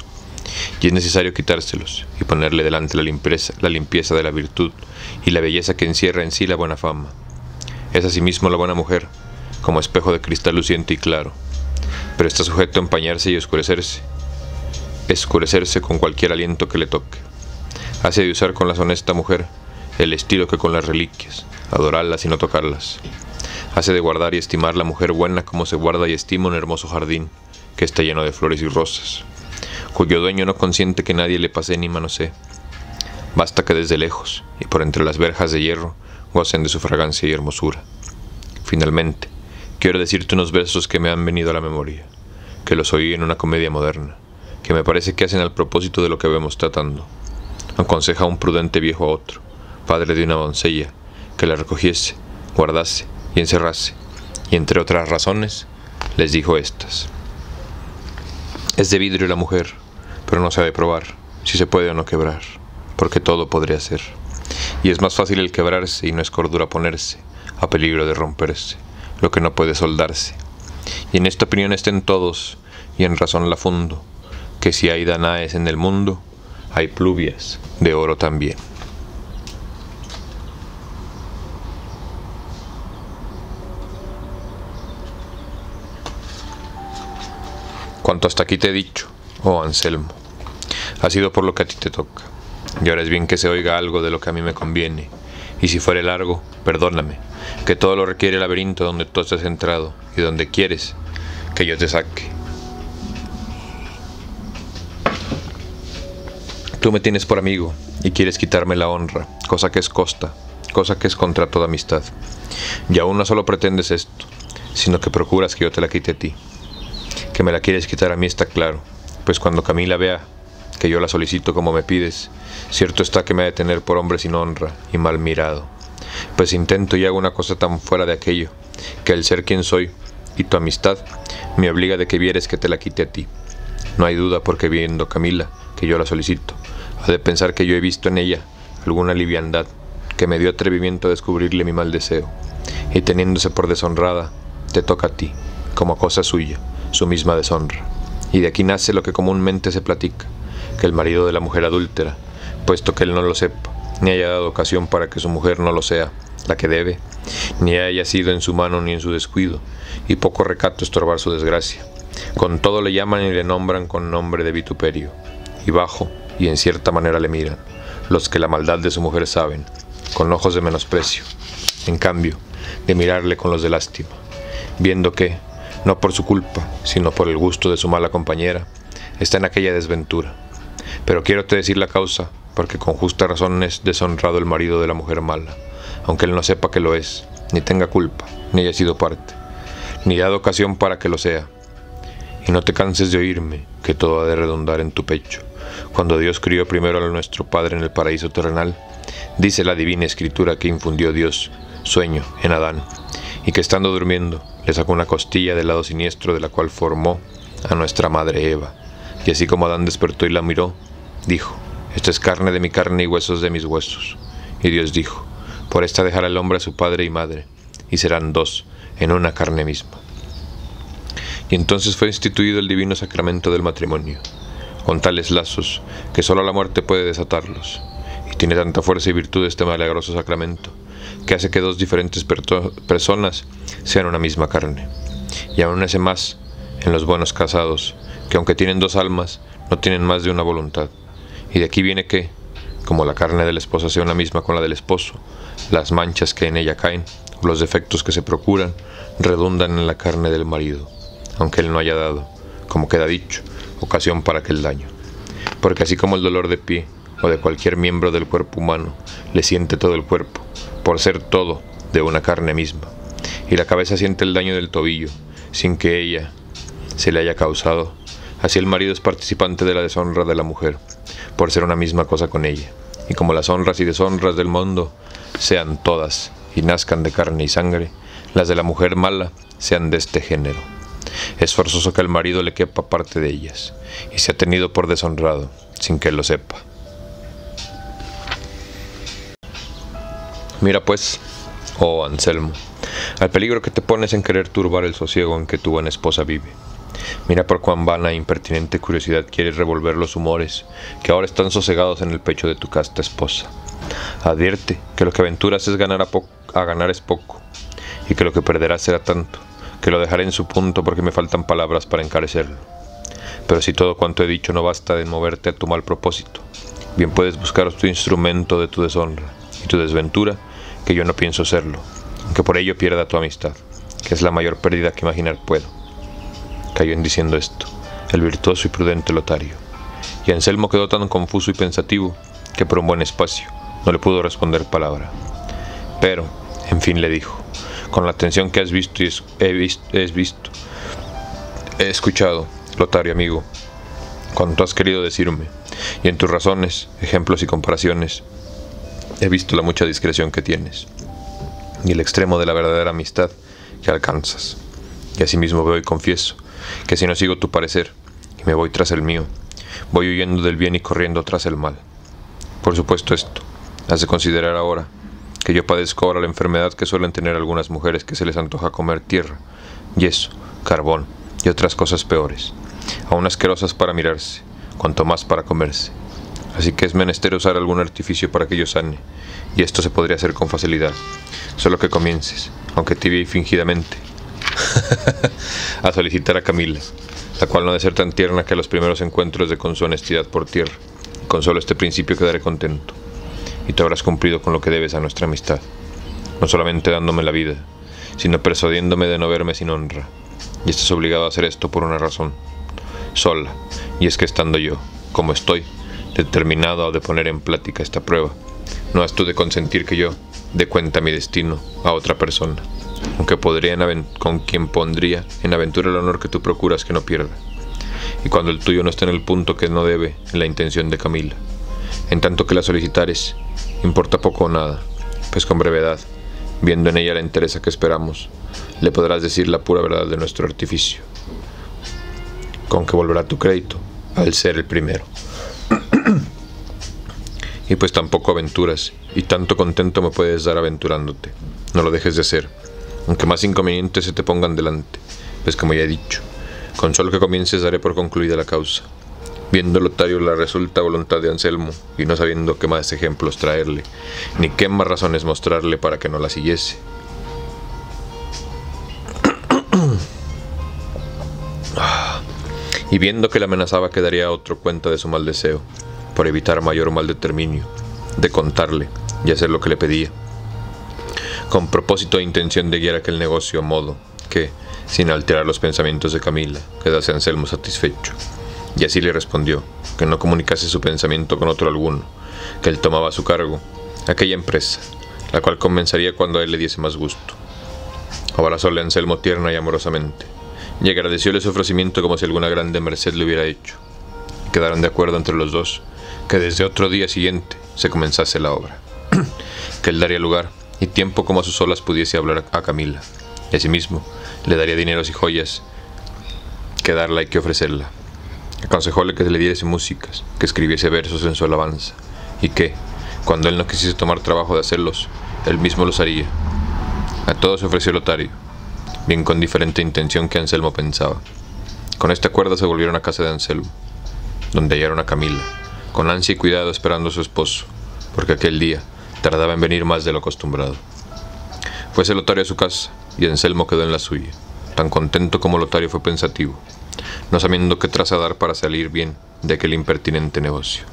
Y es necesario quitárselos y ponerle delante la limpieza, la limpieza de la virtud y la belleza que encierra en sí la buena fama. Es asimismo la buena mujer, como espejo de cristal luciente y claro, pero está sujeto a empañarse y oscurecerse, escurecerse con cualquier aliento que le toque. Hace de usar con la honesta mujer el estilo que con las reliquias, adorarlas y no tocarlas. Hace de guardar y estimar la mujer buena como se guarda y estima un hermoso jardín que está lleno de flores y rosas, cuyo dueño no consiente que nadie le pase ni manosee. Basta que desde lejos y por entre las verjas de hierro gocen de su fragancia y hermosura. Finalmente, quiero decirte unos versos que me han venido a la memoria, que los oí en una comedia moderna, que me parece que hacen al propósito de lo que vemos tratando. Aconseja a un prudente viejo a otro, padre de una doncella, que la recogiese, guardase y encerrase, y entre otras razones, les dijo estas. Es de vidrio la mujer, pero no se ha de probar si se puede o no quebrar, porque todo podría ser, y es más fácil el quebrarse y no es cordura ponerse, a peligro de romperse, lo que no puede soldarse, y en esta opinión estén todos, y en razón la fundo, que si hay danaes en el mundo, hay pluvias de oro también. Cuanto hasta aquí te he dicho, oh Anselmo, ha sido por lo que a ti te toca, y ahora es bien que se oiga algo de lo que a mí me conviene, y si fuere largo, perdóname, que todo lo requiere el laberinto donde tú estás entrado, y donde quieres que yo te saque. Tú me tienes por amigo, y quieres quitarme la honra, cosa que es costa, cosa que es contra toda amistad, y aún no solo pretendes esto, sino que procuras que yo te la quite a ti. Que me la quieres quitar a mí está claro, pues cuando Camila vea que yo la solicito como me pides, cierto está que me ha de tener por hombre sin honra y mal mirado, pues intento y hago una cosa tan fuera de aquello, que el ser quien soy y tu amistad me obliga de que vieres que te la quite a ti. No hay duda porque viendo Camila que yo la solicito, ha de pensar que yo he visto en ella alguna liviandad que me dio atrevimiento a descubrirle mi mal deseo, y teniéndose por deshonrada, te toca a ti, como cosa suya, su misma deshonra. Y de aquí nace lo que comúnmente se platica, que el marido de la mujer adúltera, puesto que él no lo sepa, ni haya dado ocasión para que su mujer no lo sea, la que debe, ni haya sido en su mano ni en su descuido, y poco recato estorbar su desgracia, con todo le llaman y le nombran con nombre de vituperio, y bajo, y en cierta manera le miran, los que la maldad de su mujer saben, con ojos de menosprecio, en cambio, de mirarle con los de lástima, viendo que, no por su culpa, sino por el gusto de su mala compañera, está en aquella desventura. Pero quiero te decir la causa, porque con justa razón es deshonrado el marido de la mujer mala, aunque él no sepa que lo es, ni tenga culpa, ni haya sido parte, ni dado ocasión para que lo sea. Y no te canses de oírme, que todo ha de redundar en tu pecho. Cuando Dios crió primero a nuestro Padre en el paraíso terrenal, dice la divina escritura que infundió Dios sueño en Adán, y que estando durmiendo le sacó una costilla del lado siniestro de la cual formó a nuestra madre Eva. Y así como Adán despertó y la miró, dijo: esta es carne de mi carne y huesos de mis huesos. Y Dios dijo: por esta dejará el hombre a su padre y madre, y serán dos en una carne misma. Y entonces fue instituido el divino sacramento del matrimonio, con tales lazos que sólo la muerte puede desatarlos. Y tiene tanta fuerza y virtud este milagroso sacramento, que hace que dos diferentes personas sean una misma carne. Y aún es más en los buenos casados, que aunque tienen dos almas, no tienen más de una voluntad. Y de aquí viene que, como la carne de la esposa sea una misma con la del esposo, las manchas que en ella caen, o los defectos que se procuran, redundan en la carne del marido, aunque él no haya dado, como queda dicho, ocasión para aquel daño. Porque así como el dolor de pie o de cualquier miembro del cuerpo humano le siente todo el cuerpo, por ser todo de una carne misma, y la cabeza siente el daño del tobillo sin que ella se le haya causado, así el marido es participante de la deshonra de la mujer, por ser una misma cosa con ella. Y como las honras y deshonras del mundo sean todas y nazcan de carne y sangre, las de la mujer mala sean de este género. Es forzoso que al marido le quepa parte de ellas, y se ha tenido por deshonrado, sin que él lo sepa. Mira pues, oh Anselmo, al peligro que te pones en querer turbar el sosiego en que tu buena esposa vive. Mira por cuán vana e impertinente curiosidad quieres revolver los humores que ahora están sosegados en el pecho de tu casta esposa. Advierte que lo que aventuras es ganar a, a ganar es poco, y que lo que perderás será tanto, que lo dejaré en su punto porque me faltan palabras para encarecerlo. Pero si todo cuanto he dicho no basta de moverte a tu mal propósito, bien puedes buscar tu instrumento de tu deshonra y tu desventura, que yo no pienso serlo, aunque por ello pierda tu amistad, que es la mayor pérdida que imaginar puedo. Cayó en diciendo esto el virtuoso y prudente Lotario, y Anselmo quedó tan confuso y pensativo que por un buen espacio no le pudo responder palabra. Pero, en fin, le dijo: con la atención que has visto y es, he visto, es visto, he escuchado, Lotario amigo, cuanto has querido decirme, y en tus razones, ejemplos y comparaciones, he visto la mucha discreción que tienes, y el extremo de la verdadera amistad que alcanzas. Y asimismo veo y confieso, que si no sigo tu parecer, y me voy tras el mío, voy huyendo del bien y corriendo tras el mal. Por supuesto esto, has de considerar ahora, que yo padezco ahora la enfermedad que suelen tener algunas mujeres que se les antoja comer tierra, yeso, carbón y otras cosas peores, aún asquerosas para mirarse, cuanto más para comerse. Así que es menester usar algún artificio para que yo sane, y esto se podría hacer con facilidad, solo que comiences, aunque tibia y fingidamente, a solicitar a Camila, la cual no ha de ser tan tierna que a los primeros encuentros de con su honestidad por tierra. Con solo este principio quedaré contento, y tú habrás cumplido con lo que debes a nuestra amistad, no solamente dándome la vida, sino persuadiéndome de no verme sin honra. Y estás obligado a hacer esto por una razón sola, y es que estando yo, como estoy, determinado a de poner en plática esta prueba, no has tú de consentir que yo dé cuenta mi destino a otra persona, aunque podría con quien pondría en aventura el honor que tú procuras que no pierda, y cuando el tuyo no está en el punto que no debe en la intención de Camila. En tanto que la solicitares, importa poco o nada, pues con brevedad, viendo en ella la entereza que esperamos, le podrás decir la pura verdad de nuestro artificio, con que volverá tu crédito al ser el primero. Y pues tampoco aventuras, y tanto contento me puedes dar aventurándote, no lo dejes de hacer, aunque más inconvenientes se te pongan delante, pues como ya he dicho, con solo que comiences daré por concluida la causa. Viendo Lotario la resuelta voluntad de Anselmo, y no sabiendo qué más ejemplos traerle, ni qué más razones mostrarle para que no la siguiese, y viendo que la amenazaba que daría a otro cuenta de su mal deseo, por evitar mayor mal determinio, de contarle y hacer lo que le pedía, con propósito e intención de guiar aquel negocio a modo que, sin alterar los pensamientos de Camila, quedase Anselmo satisfecho. Y así le respondió, que no comunicase su pensamiento con otro alguno, que él tomaba a su cargo aquella empresa, la cual comenzaría cuando a él le diese más gusto. Abrazóle Anselmo tierna y amorosamente, y agradecióle su ofrecimiento como si alguna grande merced le hubiera hecho. Quedaron de acuerdo entre los dos que desde otro día siguiente se comenzase la obra, que él daría lugar y tiempo como a sus solas pudiese hablar a Camila, y asimismo le daría dineros y joyas que darla y que ofrecerla. Aconsejóle que le diese músicas, que escribiese versos en su alabanza, y que, cuando él no quisiese tomar trabajo de hacerlos, él mismo los haría. A todos ofreció Lotario, bien con diferente intención que Anselmo pensaba. Con este acuerdo se volvieron a casa de Anselmo, donde hallaron a Camila, con ansia y cuidado esperando a su esposo, porque aquel día tardaba en venir más de lo acostumbrado. Fuese Lotario a su casa, y Anselmo quedó en la suya, tan contento como Lotario fue pensativo, no sabiendo qué traza dar para salir bien de aquel impertinente negocio.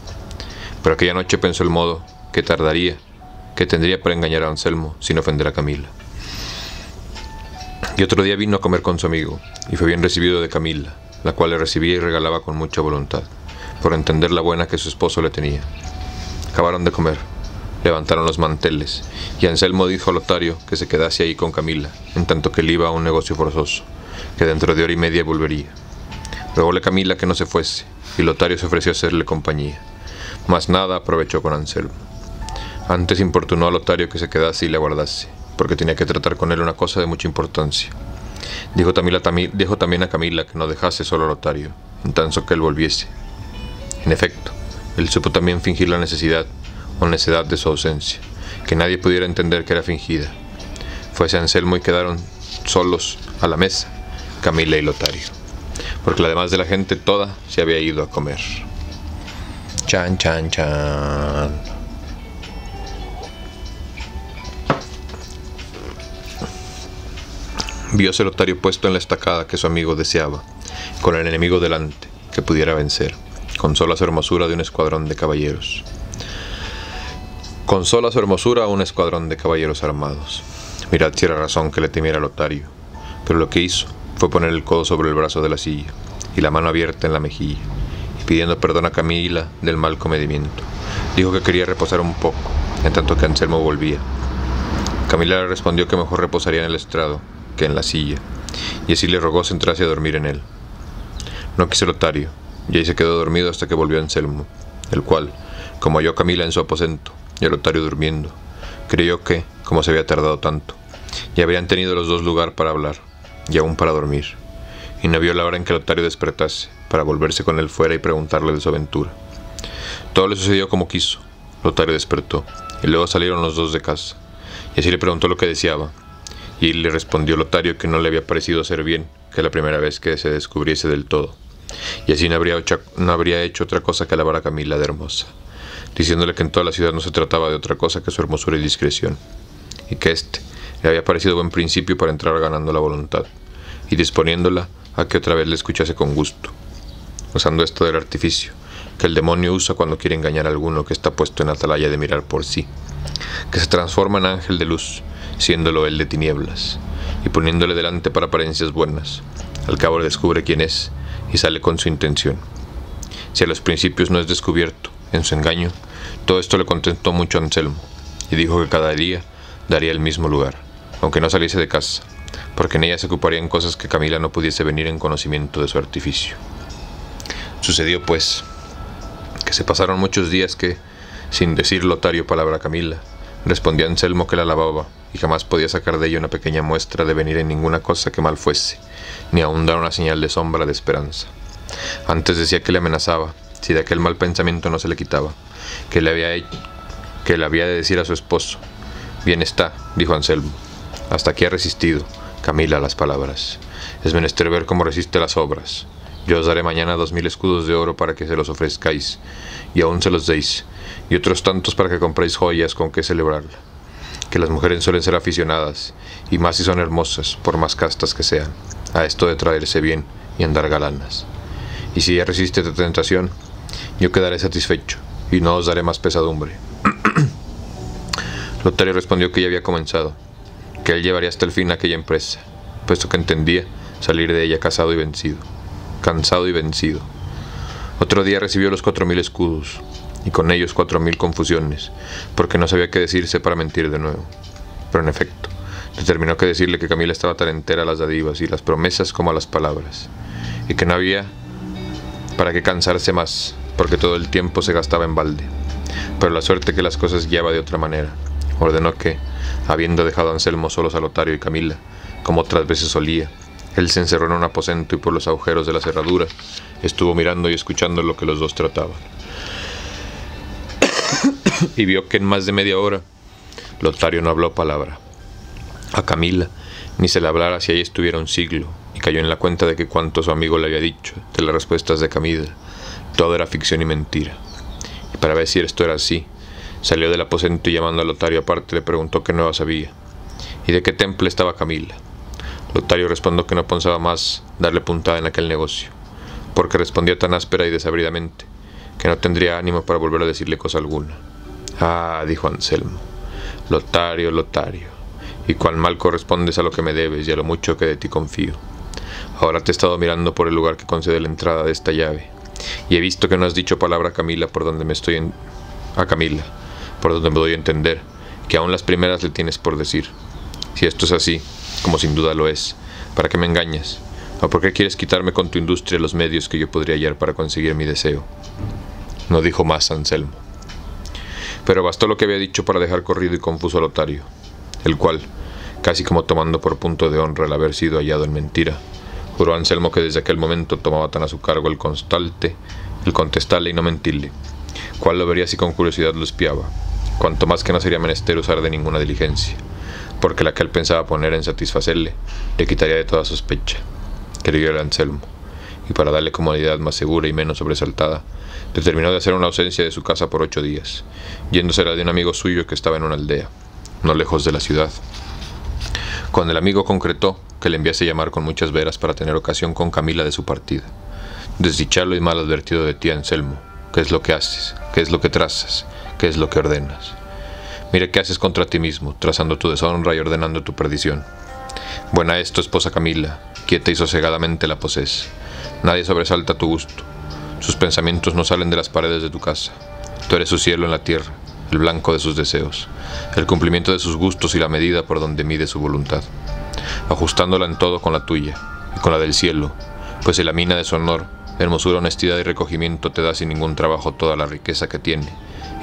Pero aquella noche pensó el modo que tardaría, que tendría para engañar a Anselmo sin ofender a Camila. Y otro día vino a comer con su amigo, y fue bien recibido de Camila, la cual le recibía y regalaba con mucha voluntad, por entender la buena que su esposo le tenía. Acabaron de comer, levantaron los manteles, y Anselmo dijo a Lotario que se quedase ahí con Camila, en tanto que él iba a un negocio forzoso, que dentro de hora y media volvería. Rogóle Camila que no se fuese, y Lotario se ofreció a hacerle compañía. Mas nada aprovechó con Anselmo. Antes importunó a Lotario que se quedase y le aguardase, porque tenía que tratar con él una cosa de mucha importancia. Dijo también a Camila que no dejase solo a Lotario, en tanto que él volviese. En efecto, él supo también fingir la necesidad o necedad de su ausencia, que nadie pudiera entender que era fingida. Fuese Anselmo y quedaron solos a la mesa, Camila y Lotario, porque además de la gente toda se había ido a comer. Chan, chan, chan. Vióse Lotario puesto en la estacada que su amigo deseaba, con el enemigo delante, que pudiera vencer, con sola su hermosura de un escuadrón de caballeros. Con sola su hermosura un escuadrón de caballeros armados. Mirad si era razón que le temiera Lotario, pero lo que hizo fue poner el codo sobre el brazo de la silla, y la mano abierta en la mejilla, pidiendo perdón a Camila del mal comedimiento. Dijo que quería reposar un poco, en tanto que Anselmo volvía. Camila le respondió que mejor reposaría en el estrado que en la silla, y así le rogó se entrase a dormir en él. No quiso Lotario, y ahí se quedó dormido hasta que volvió Anselmo, el cual, como halló a Camila en su aposento, y a Lotario durmiendo, creyó que, como se había tardado tanto, ya habrían tenido los dos lugar para hablar, y aún para dormir, y no vio la hora en que Lotario despertase, para volverse con él fuera y preguntarle de su aventura. Todo le sucedió como quiso. Lotario despertó, y luego salieron los dos de casa, y así le preguntó lo que deseaba, y le respondió Lotario que no le había parecido hacer bien que la primera vez que se descubriese del todo, y así no habría hecho, no habría hecho otra cosa que alabar a Camila de hermosa, diciéndole que en toda la ciudad no se trataba de otra cosa que su hermosura y discreción, y que éste le había parecido buen principio para entrar ganando la voluntad, y disponiéndola a que otra vez le escuchase con gusto, usando esto del artificio que el demonio usa cuando quiere engañar a alguno que está puesto en atalaya de mirar por sí, que se transforma en ángel de luz, siéndolo él de tinieblas, y poniéndole delante para apariencias buenas. Al cabo le descubre quién es y sale con su intención. Si a los principios no es descubierto en su engaño, todo esto le contentó mucho a Anselmo, y dijo que cada día daría el mismo lugar, aunque no saliese de casa, porque en ella se ocuparían cosas que Camila no pudiese venir en conocimiento de su artificio. Sucedió, pues, que se pasaron muchos días que, sin decir Lotario palabra a Camila, respondía Anselmo que la alababa, y jamás podía sacar de ella una pequeña muestra de venir en ninguna cosa que mal fuese, ni aun dar una señal de sombra de esperanza. Antes decía que le amenazaba, si de aquel mal pensamiento no se le quitaba, que le había, hecho, que le había de decir a su esposo. Bien está, dijo Anselmo, hasta aquí ha resistido Camila las palabras. Es menester ver cómo resiste las obras. Yo os daré mañana dos mil escudos de oro para que se los ofrezcáis, y aún se los deis, y otros tantos para que compréis joyas con que celebrarla, que las mujeres suelen ser aficionadas, y más si son hermosas, por más castas que sean, a esto de traerse bien y andar galanas. Y si ya resiste tu tentación, yo quedaré satisfecho, y no os daré más pesadumbre. Lotario respondió que ya había comenzado, que él llevaría hasta el fin aquella empresa, puesto que entendía salir de ella casado y vencido. cansado y vencido. Otro día recibió los cuatro mil escudos, y con ellos cuatro mil confusiones, porque no sabía qué decirse para mentir de nuevo. Pero en efecto, determinó que decirle que Camila estaba tan entera a las dádivas y las promesas como a las palabras, y que no había para qué cansarse más, porque todo el tiempo se gastaba en balde. Pero la suerte que las cosas guiaba de otra manera. Ordenó que, habiendo dejado a Anselmo solos a Lotario y Camila, como otras veces solía, él se encerró en un aposento y por los agujeros de la cerradura estuvo mirando y escuchando lo que los dos trataban. Y vio que en más de media hora Lotario no habló palabra. A Camila ni se le hablara si ahí estuviera un siglo, y cayó en la cuenta de que cuanto su amigo le había dicho de las respuestas de Camila, todo era ficción y mentira. Y para ver si esto era así, salió del aposento y llamando a Lotario aparte le preguntó qué nuevas había y de qué temple estaba Camila. Lotario respondió que no pensaba más darle puntada en aquel negocio, porque respondió tan áspera y desabridamente que no tendría ánimo para volver a decirle cosa alguna. «Ah», dijo Anselmo, «Lotario, Lotario, y cuán mal correspondes a lo que me debes y a lo mucho que de ti confío. Ahora te he estado mirando por el lugar que concede la entrada de esta llave, y he visto que no has dicho palabra a Camila por donde me estoy en... a Camila, por donde me doy a entender, que aún las primeras le tienes por decir. Si esto es así, como sin duda lo es, ¿para qué me engañas? ¿O por qué quieres quitarme con tu industria los medios que yo podría hallar para conseguir mi deseo?» No dijo más Anselmo, pero bastó lo que había dicho para dejar corrido y confuso a Lotario, el cual, casi como tomando por punto de honra el haber sido hallado en mentira, juró a Anselmo que desde aquel momento tomaba tan a su cargo el constante, el contestarle y no mentirle, cual lo vería si con curiosidad lo espiaba, cuanto más que no sería menester usar de ninguna diligencia, porque la que él pensaba poner en satisfacerle le quitaría de toda sospecha. Creyó el Anselmo, y para darle comodidad más segura y menos sobresaltada, determinó de hacer una ausencia de su casa por ocho días, yéndosela de un amigo suyo que estaba en una aldea, no lejos de la ciudad. Cuando el amigo concretó que le enviase llamar con muchas veras para tener ocasión con Camila de su partida, «Desdichado y mal advertido de ti, Anselmo, ¿qué es lo que haces? ¿Qué es lo que trazas? ¿Qué es lo que ordenas? Mira qué haces contra ti mismo, trazando tu deshonra y ordenando tu perdición. Buena es tu esposa Camila, quieta y sosegadamente la posees. Nadie sobresalta a tu gusto. Sus pensamientos no salen de las paredes de tu casa. Tú eres su cielo en la tierra, el blanco de sus deseos, el cumplimiento de sus gustos y la medida por donde mide su voluntad, ajustándola en todo con la tuya y con la del cielo, pues en la mina de su honor, hermosura, honestidad y recogimiento te da sin ningún trabajo toda la riqueza que tiene,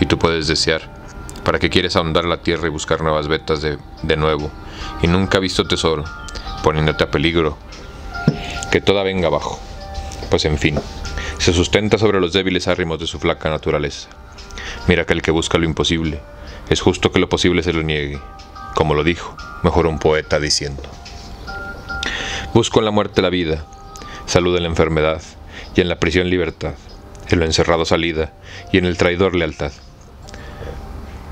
y tú puedes desear. ¿Para qué quieres ahondar la tierra y buscar nuevas vetas de, de nuevo, y nunca visto tesoro, poniéndote a peligro que toda venga abajo? Pues en fin, se sustenta sobre los débiles arrimos de su flaca naturaleza. Mira que el que busca lo imposible, es justo que lo posible se lo niegue, como lo dijo mejor un poeta diciendo: busco en la muerte la vida, salud en la enfermedad, y en la prisión libertad, en lo encerrado salida, y en el traidor lealtad.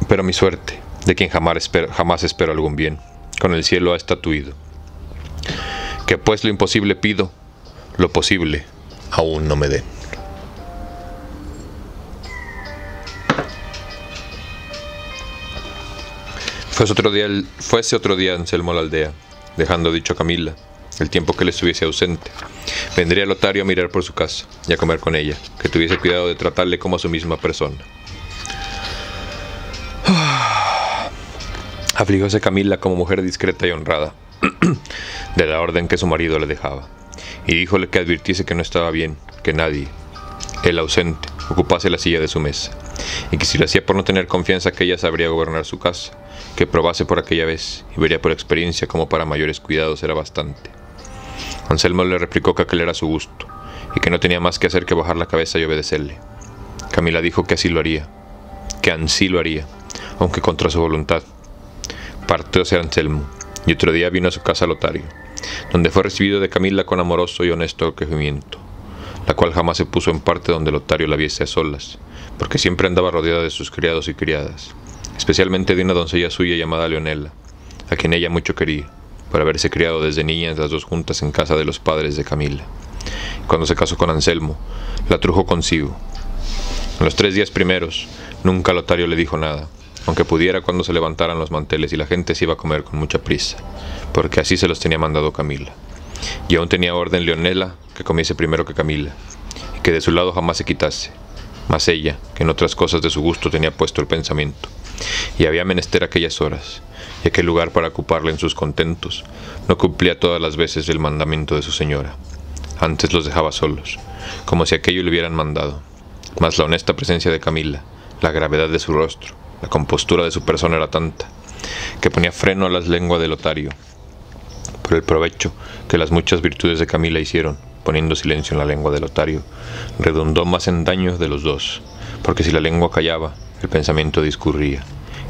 Pero mi suerte, de quien jamás espero, jamás espero algún bien, con el cielo ha estatuido, que pues lo imposible pido, lo posible aún no me den». Fuese otro día, el, fuese otro día Anselmo a la aldea, dejando dicho a Camila, el tiempo que le estuviese ausente, vendría Lotario a mirar por su casa y a comer con ella, que tuviese cuidado de tratarle como a su misma persona. Afligióse Camila como mujer discreta y honrada de la orden que su marido le dejaba, y díjole que advirtiese que no estaba bien que nadie, el ausente, ocupase la silla de su mesa, y que si lo hacía por no tener confianza que ella sabría gobernar su casa, que probase por aquella vez y vería por experiencia como para mayores cuidados era bastante. Anselmo le replicó que aquel era su gusto, y que no tenía más que hacer que bajar la cabeza y obedecerle. Camila dijo que así lo haría, que ansí lo haría, aunque contra su voluntad. Partióse Anselmo, y otro día vino a su casa Lotario, donde fue recibido de Camila con amoroso y honesto acogimiento, la cual jamás se puso en parte donde Lotario la viese a solas, porque siempre andaba rodeada de sus criados y criadas, especialmente de una doncella suya llamada Leonela, a quien ella mucho quería, por haberse criado desde niñas las dos juntas en casa de los padres de Camila. Cuando se casó con Anselmo, la trujo consigo. En los tres días primeros, nunca Lotario le dijo nada, aunque pudiera cuando se levantaran los manteles y la gente se iba a comer con mucha prisa, porque así se los tenía mandado Camila. Y aún tenía orden Leonela que comiese primero que Camila, que de su lado jamás se quitase, mas ella, que en otras cosas de su gusto tenía puesto el pensamiento, y había menester aquellas horas, y aquel lugar para ocuparla en sus contentos, no cumplía todas las veces el mandamiento de su señora. Antes los dejaba solos, como si aquello le hubieran mandado. Mas la honesta presencia de Camila, la gravedad de su rostro, la compostura de su persona era tanta, que ponía freno a las lenguas de Lotario, por el provecho que las muchas virtudes de Camila hicieron, poniendo silencio en la lengua de Lotario, redundó más en daños de los dos, porque si la lengua callaba, el pensamiento discurría,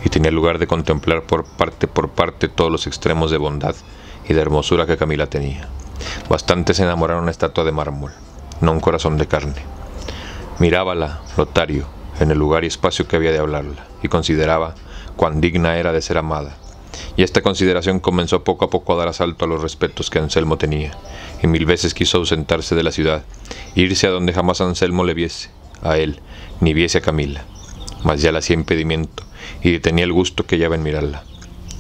y tenía lugar de contemplar por parte por parte todos los extremos de bondad y de hermosura que Camila tenía. Bastante se enamoraron una estatua de mármol, no un corazón de carne. Mirábala Lotario en el lugar y espacio que había de hablarla, y consideraba cuán digna era de ser amada. Y esta consideración comenzó poco a poco a dar asalto a los respetos que Anselmo tenía, y mil veces quiso ausentarse de la ciudad, irse a donde jamás Anselmo le viese, a él, ni viese a Camila. Mas ya le hacía impedimento, y detenía el gusto que hallaba en mirarla.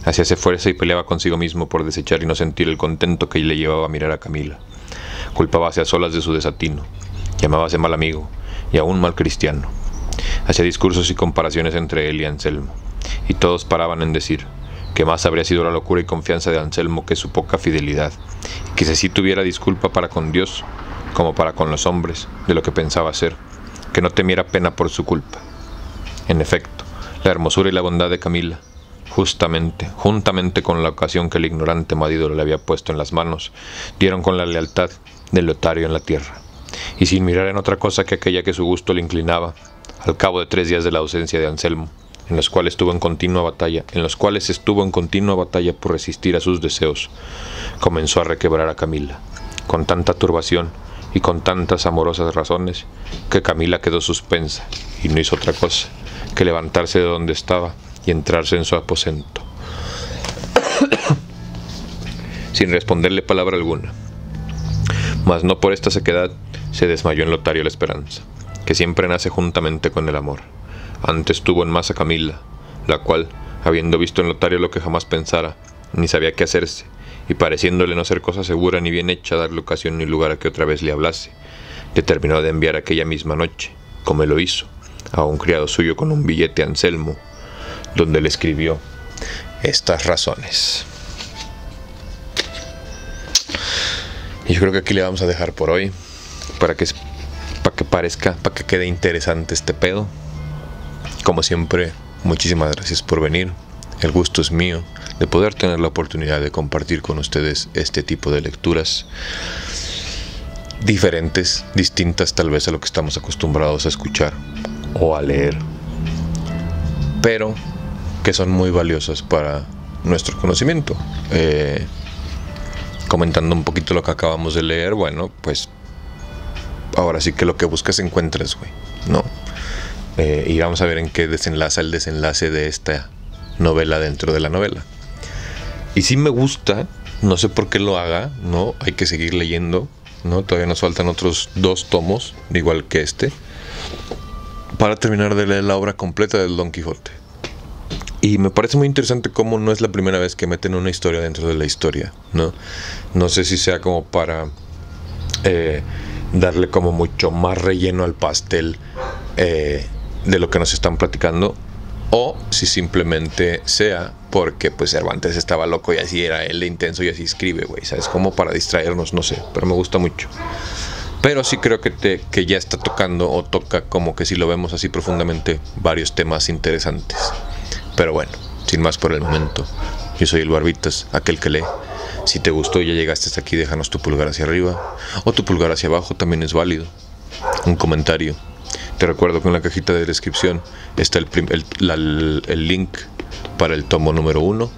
Hacíase fuerza y peleaba consigo mismo por desechar y no sentir el contento que le llevaba a mirar a Camila. Culpábase a solas de su desatino, llamábase mal amigo, y aún mal cristiano. Hacía discursos y comparaciones entre él y Anselmo, y todos paraban en decir que más habría sido la locura y confianza de Anselmo que su poca fidelidad, y que si sí tuviera disculpa para con Dios, como para con los hombres, de lo que pensaba hacer, que no temiera pena por su culpa. En efecto, la hermosura y la bondad de Camila, justamente, juntamente con la ocasión que el ignorante marido le había puesto en las manos, dieron con la lealtad del Lotario en la tierra, y sin mirar en otra cosa que aquella que su gusto le inclinaba, al cabo de tres días de la ausencia de Anselmo, en los cuales estuvo en continua batalla, en los cuales estuvo en continua batalla por resistir a sus deseos, comenzó a requebrar a Camila, con tanta turbación y con tantas amorosas razones, que Camila quedó suspensa y no hizo otra cosa que levantarse de donde estaba y entrarse en su aposento, sin responderle palabra alguna. Mas no por esta sequedad se desmayó en Lotario la esperanza, que siempre nace juntamente con el amor. Antes tuvo en más a Camila, la cual, habiendo visto en Lotario lo que jamás pensara, ni sabía qué hacerse, y pareciéndole no ser cosa segura ni bien hecha darle ocasión ni lugar a que otra vez le hablase, determinó de enviar aquella misma noche, como lo hizo, a un criado suyo con un billete a Anselmo, donde le escribió estas razones. Y yo creo que aquí le vamos a dejar por hoy, para que, para que parezca, para que quede interesante este pedo. Como siempre, muchísimas gracias por venir. El gusto es mío de poder tener la oportunidad de compartir con ustedes este tipo de lecturas diferentes, distintas tal vez a lo que estamos acostumbrados a escuchar o a leer, pero que son muy valiosas para nuestro conocimiento. Eh, comentando un poquito lo que acabamos de leer, bueno, pues ahora sí que lo que buscas encuentras, güey, ¿no? Eh, y vamos a ver en qué desenlaza el desenlace de esta novela dentro de la novela. Y si me gusta, no sé por qué lo haga, ¿no? Hay que seguir leyendo, ¿no? Todavía nos faltan otros dos tomos, igual que este, para terminar de leer la obra completa del Don Quijote. Y me parece muy interesante cómo no es la primera vez que meten una historia dentro de la historia, ¿no? No sé si sea como para eh, darle como mucho más relleno al pastel eh, de lo que nos están platicando, o si simplemente sea porque pues Cervantes estaba loco y así era él de intenso y así escribe, güey, ¿sabes? Como para distraernos, no sé, pero me gusta mucho. Pero sí creo que, te, que ya está tocando o toca, como que si lo vemos así profundamente, varios temas interesantes. Pero bueno, sin más por el momento, yo soy el Barbitas, aquel que lee. Si te gustó y ya llegaste hasta aquí, déjanos tu pulgar hacia arriba o tu pulgar hacia abajo, también es válido. Un comentario. Te recuerdo que en la cajita de descripción está el, prim, el, la, el link para el tomo número uno.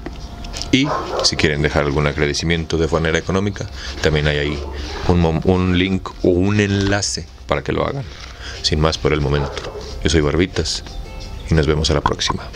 Y si quieren dejar algún agradecimiento de manera económica, también hay ahí un, un link o un enlace para que lo hagan. Sin más por el momento, yo soy Barbitas y nos vemos a la próxima.